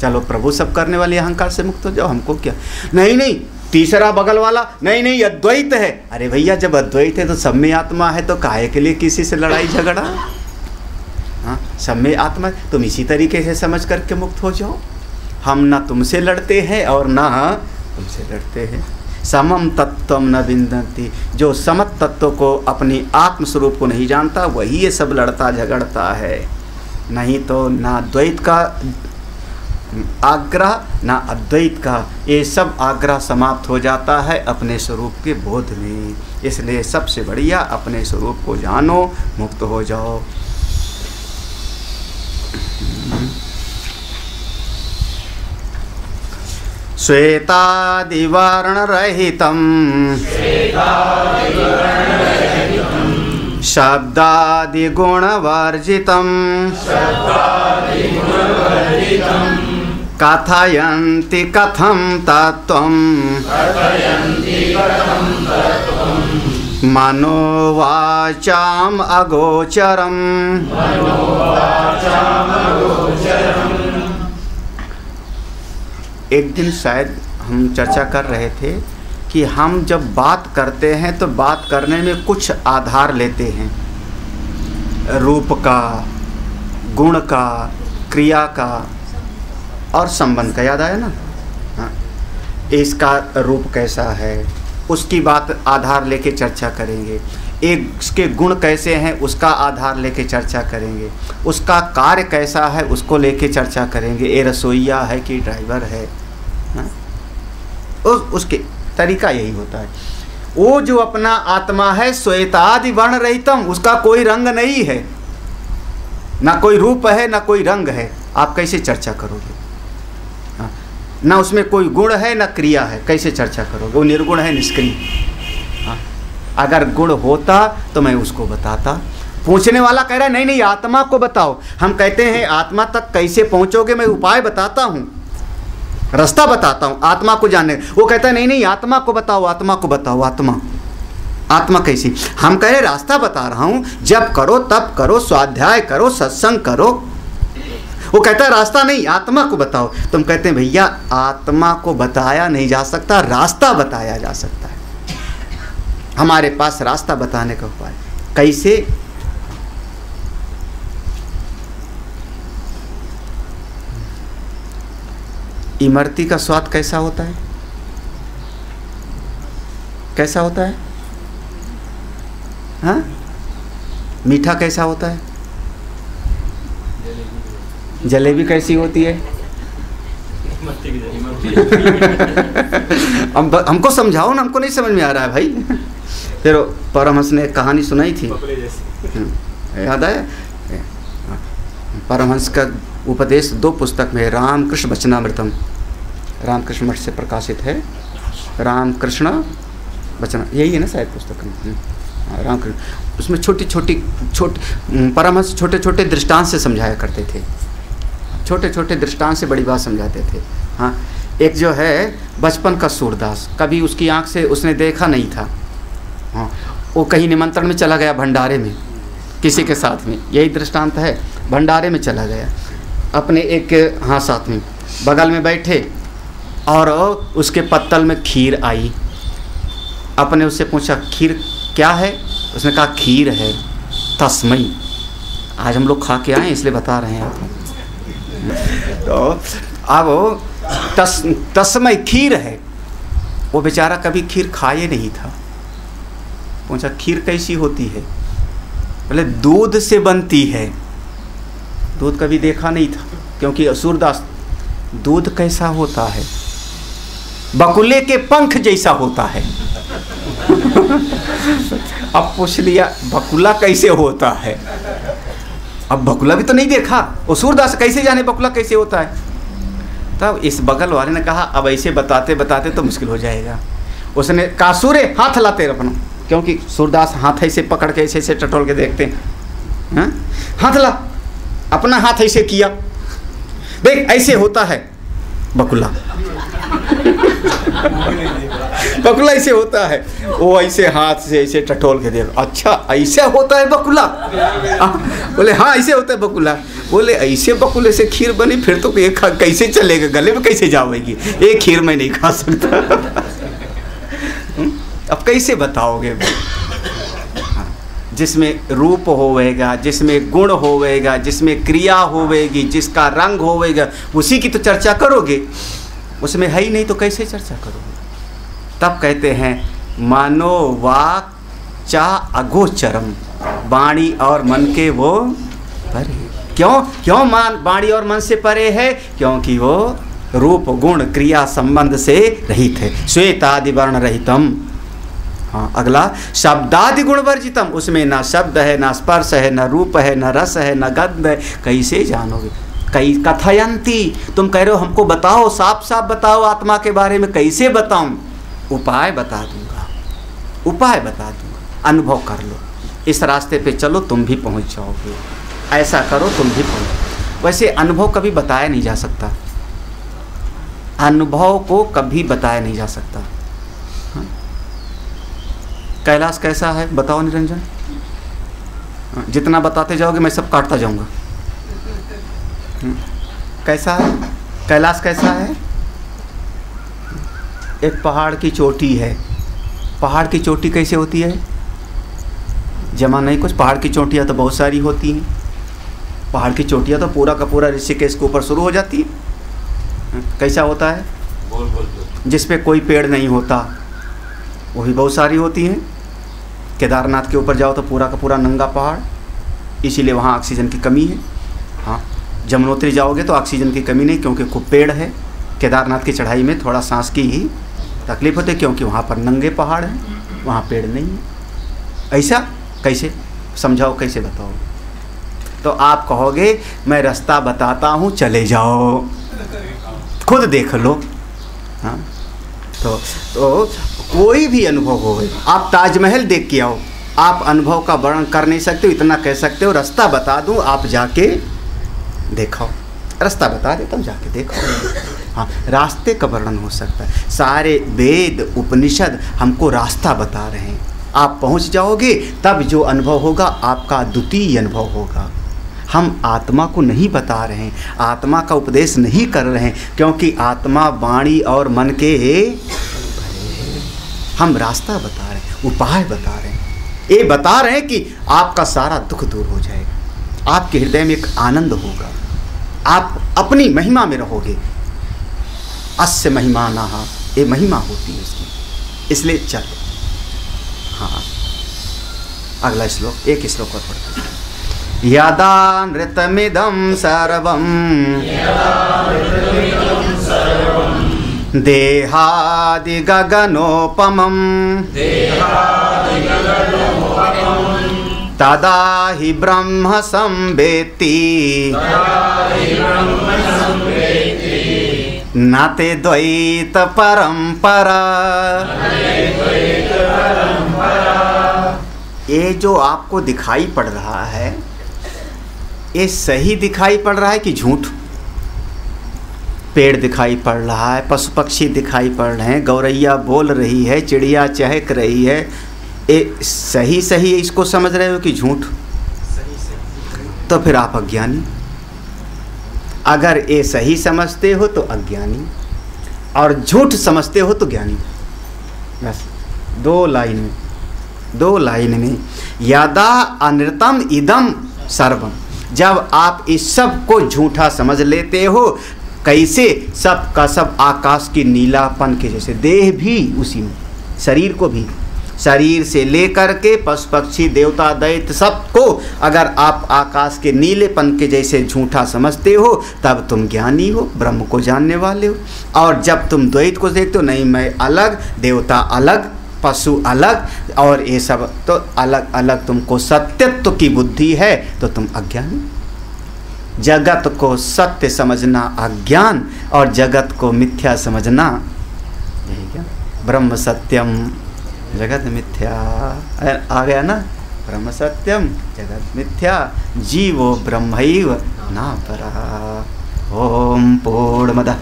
चलो प्रभु सब करने वाले, अहंकार से मुक्त हो जाओ, हमको क्या। नहीं नहीं, तीसरा बगल वाला, नहीं नहीं अद्वैत है। अरे भैया, जब अद्वैत है तो सब में आत्मा है, तो काहे के लिए किसी से लड़ाई झगड़ा। हाँ, सब में आत्मा, तुम इसी तरीके से समझ करके मुक्त हो जाओ। हम ना तुमसे लड़ते हैं और ना तुमसे लड़ते हैं। समम तत्वम न विंदती, जो समत तत्व को, अपनी आत्म स्वरूप को नहीं जानता, वही ये सब लड़ता झगड़ता है। नहीं तो ना द्वैत का आग्रह ना अद्वैत का, ये सब आग्रह समाप्त हो जाता है अपने स्वरूप के बोध में। इसलिए सबसे बढ़िया अपने स्वरूप को जानो, मुक्त हो जाओ। श्वेतादिवर्णरहितं शब्दादिगुणवर्जितं कथयन्ति कथं तत्त्वं मनोवाचाम अगोचरं एक दिन शायद हम चर्चा कर रहे थे कि हम जब बात करते हैं तो बात करने में कुछ आधार लेते हैं, रूप का, गुण का, क्रिया का और संबंध का। याद आया ना। हाँ, इसका रूप कैसा है उसकी बात आधार लेके चर्चा करेंगे, एक उसके गुण कैसे हैं उसका आधार लेके चर्चा करेंगे, उसका कार्य कैसा है उसको लेके चर्चा करेंगे, ये रसोईया है कि ड्राइवर है। हाँ? उस, उसके तरीका यही होता है। वो जो अपना आत्मा है श्वेतादि वर्ण रहितम, उसका कोई रंग नहीं है, ना कोई रूप है ना कोई रंग है, आप कैसे चर्चा करोगे। हाँ? ना उसमें कोई गुण है ना क्रिया है, कैसे चर्चा करोगे। वो निर्गुण है, निष्क्रिय। हाँ? अगर गुण होता तो मैं उसको बताता। पूछने वाला कह रहा है नहीं नहीं आत्मा को बताओ। हम कहते हैं आत्मा तक कैसे पहुँचोगे, मैं उपाय बताता हूँ, रास्ता बताता हूँ आत्मा को जानने। वो कहता है नहीं नहीं आत्मा को बताओ, आत्मा को बताओ, आत्मा आत्मा कैसी। हम कह रहे रास्ता बता रहा हूँ, जब करो तब करो, स्वाध्याय करो, सत्संग करो। वो कहता है रास्ता नहीं, आत्मा को बताओ। तुम कहते हैं भैया आत्मा को बताया नहीं जा सकता, रास्ता बताया जा सकता है, हमारे पास रास्ता बताने का उपाय। कैसे? इमरती का स्वाद कैसा होता है, कैसा होता है? हाँ, मीठा कैसा होता है? जलेबी कैसी होती है? हम हमको समझाओ ना, हमको नहीं समझ में आ रहा है भाई। फिर परमहंस ने कहानी सुनाई थी, याद है? परमहंस का उपदेश दो पुस्तक में, रामकृष्ण वचनामृतम, रामकृष्ण मठ से प्रकाशित है, रामकृष्ण वचन, यही है ना शायद पुस्तक में, रामकृष्ण। उसमें छोटी छोटी छोटे परमहंस छोटे छोटे दृष्टांत से समझाया करते थे, छोटे छोटे दृष्टांत से बड़ी बात समझाते थे। हाँ, एक जो है बचपन का सूरदास, कभी उसकी आँख से उसने देखा नहीं था। हाँ, वो कहीं निमंत्रण में चला गया, भंडारे में किसी के साथ में, यही दृष्टांत है, भंडारे में चला गया अपने एक, हाँ साथ में बगल में बैठे, और उसके पत्तल में खीर आई। अपने उससे पूछा खीर क्या है, उसने कहा खीर है तस्मई। आज हम लोग खा के आए इसलिए बता रहे हैं आपको। तो अब तस तस्मय खीर है, वो बेचारा कभी खीर खाए नहीं था। पूछा खीर कैसी होती है? बोले दूध से बनती है। दूध कभी देखा नहीं था क्योंकि असुरदास दूध कैसा होता है? बकुले के पंख जैसा होता है। अब पूछ लिया बकुला कैसे होता है? अब बकुला भी तो नहीं देखा, असुरदास कैसे जाने बकुला कैसे होता है? तब इस बगल वाले ने कहा अब ऐसे बताते बताते तो मुश्किल हो जाएगा। उसने कहा सूर्य हाथ लाते रखना, क्योंकि सूरदास हाथ ऐसे पकड़ के ऐसे ऐसे टटोल के देखते हैं। हाँ? हाथ ला, अपना हाथ ऐसे किया, देख ऐसे होता है बकुला। बकुला ऐसे होता है, वो ऐसे हाथ से ऐसे टटोल के देख, अच्छा ऐसे होता है बकुला। बोले हाँ ऐसे होता है बकुला। बोले ऐसे बकुले से खीर बनी, फिर तो ये खा कैसे चलेगा, गले में कैसे जाएगी, ये खीर मैं नहीं खा सकता। अब कैसे बताओगे? जिसमें रूप होवेगा, जिसमें गुण होवेगा, जिसमें क्रिया होवेगी, जिसका रंग होवेगा, उसी की तो चर्चा करोगे। उसमें है ही नहीं तो कैसे चर्चा करोगे? तब कहते हैं मानो वाक चा अगोचरम, वाणी और मन के वो परे। क्यों क्यों मान वाणी और मन से परे है? क्योंकि वो रूप गुण क्रिया संबंध से रहित है। श्वेतादि वर्ण रहितम। हाँ, अगला शब्दादि गुण वर्जितम, उसमें ना शब्द है, ना स्पर्श है, ना रूप है, ना रस है, ना गंध है, कैसे जानोगे? कई कथयंती, तुम कह रहे हो हमको बताओ, साफ साफ बताओ आत्मा के बारे में, कैसे बताऊं? उपाय बता दूंगा, उपाय बता दूंगा, अनुभव कर लो, इस रास्ते पे चलो तुम भी पहुंच जाओगे, ऐसा करो तुम भी पहुंचो। वैसे अनुभव कभी बताया नहीं जा सकता, अनुभव को कभी बताया नहीं जा सकता। हाँ? कैलाश कैसा है बताओ निरंजन, जितना बताते जाओगे मैं सब काटता जाऊंगा। हाँ? कैसा है कैलाश? कैसा है? एक पहाड़ की चोटी है। पहाड़ की चोटी कैसे होती है? जमा नहीं कुछ, पहाड़ की चोटियाँ तो बहुत सारी होती हैं। पहाड़ की चोटियाँ तो पूरा का पूरा ऋषिकेश के ऊपर शुरू हो जाती है। कैसा होता है? बोल बोल बोल। जिस पे कोई पेड़ नहीं होता वो भी बहुत सारी होती हैं। केदारनाथ के ऊपर जाओ तो पूरा का पूरा नंगा पहाड़, इसीलिए वहाँ ऑक्सीजन की कमी है। हाँ, जमनोत्री जाओगे तो ऑक्सीजन की कमी नहीं क्योंकि खूब पेड़ है। केदारनाथ की चढ़ाई में थोड़ा सांस की ही तकलीफ होती है क्योंकि वहाँ पर नंगे पहाड़ हैं, वहाँ पेड़ नहीं है। ऐसा कैसे समझाओ, कैसे बताओ? तो आप कहोगे मैं रास्ता बताता हूँ, चले जाओ खुद देख लो। हाँ? तो तो कोई भी अनुभव हो, आप ताजमहल देख के आओ, आप अनुभव का वर्णन कर नहीं सकते हो, इतना कह सकते हो रास्ता बता दूँ, आप जाके देखो, रास्ता बता देता हूँ जाके देखो। हाँ, रास्ते का वर्णन हो सकता है। सारे वेद उपनिषद हमको रास्ता बता रहे हैं। आप पहुँच जाओगे तब जो अनुभव होगा आपका अद्वितीय अनुभव होगा। हम आत्मा को नहीं बता रहे हैं, आत्मा का उपदेश नहीं कर रहे हैं, क्योंकि आत्मा वाणी और मन के, हम रास्ता बता रहे हैं, उपाय बता रहे हैं। ये बता रहे हैं कि आपका सारा दुख दूर हो जाएगा, आपके हृदय में एक आनंद होगा, आप अपनी महिमा में रहोगे। अस्य महिमा नहा, ये महिमा होती है इसकी, इसलिए चलो। हाँ, अगला श्लोक, एक श्लोक और पढ़ते हैं। यदा नृतमिदं सर्वं देहादि गगनोपमं तदा हि ब्रह्म संवेति न ते द्वैत परंपरा। ये जो आपको दिखाई पड़ रहा है, ये सही दिखाई पड़ रहा है कि झूठ? पेड़ दिखाई पड़ रहा है, पशु पक्षी दिखाई पड़ रहे हैं, गौरैया बोल रही है, चिड़िया चहक रही है, ये सही सही इसको समझ रहे हो कि झूठ? तो फिर आप अज्ञानी। अगर ये सही समझते हो तो अज्ञानी, और झूठ समझते हो तो ज्ञानी। बस दो लाइन में, दो लाइन में यदा अनृतम इदम सर्वम, जब आप इस सब को झूठा समझ लेते हो, कैसे सब का सब आकाश की नीलापन के जैसे, देह भी उसी में, शरीर को भी, शरीर से लेकर के पशु पक्षी देवता दैत्य सबको अगर आप आकाश के नीलेपन के जैसे झूठा समझते हो तब तुम ज्ञानी हो, ब्रह्म को जानने वाले हो। और जब तुम द्वैत को देखते हो, नहीं मैं अलग, देवता अलग, पशु अलग और ये सब तो अलग अलग, तुमको सत्यत्व की बुद्धि है तो तुम अज्ञानी। जगत को सत्य समझना अज्ञान और जगत को मिथ्या समझना, यही क्या ब्रह्म सत्यम जगत मिथ्या आ गया ना, ब्रह्म सत्यम जगत मिथ्या जीवो ब्रह्मैव नापरः। ओम पूर्णमदः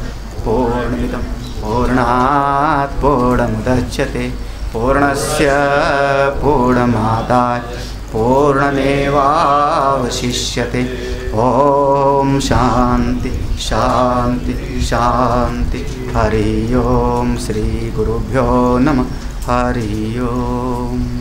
पूर्णमिदं पूर्णात् पूर्णमुदच्यते पूर्णस्य पूर्णमादाय पूर्णमेवावशिष्यते। ओम शांति शांति शांति। हरि ओम श्री गुरुभ्यो नमः। हरि ओम।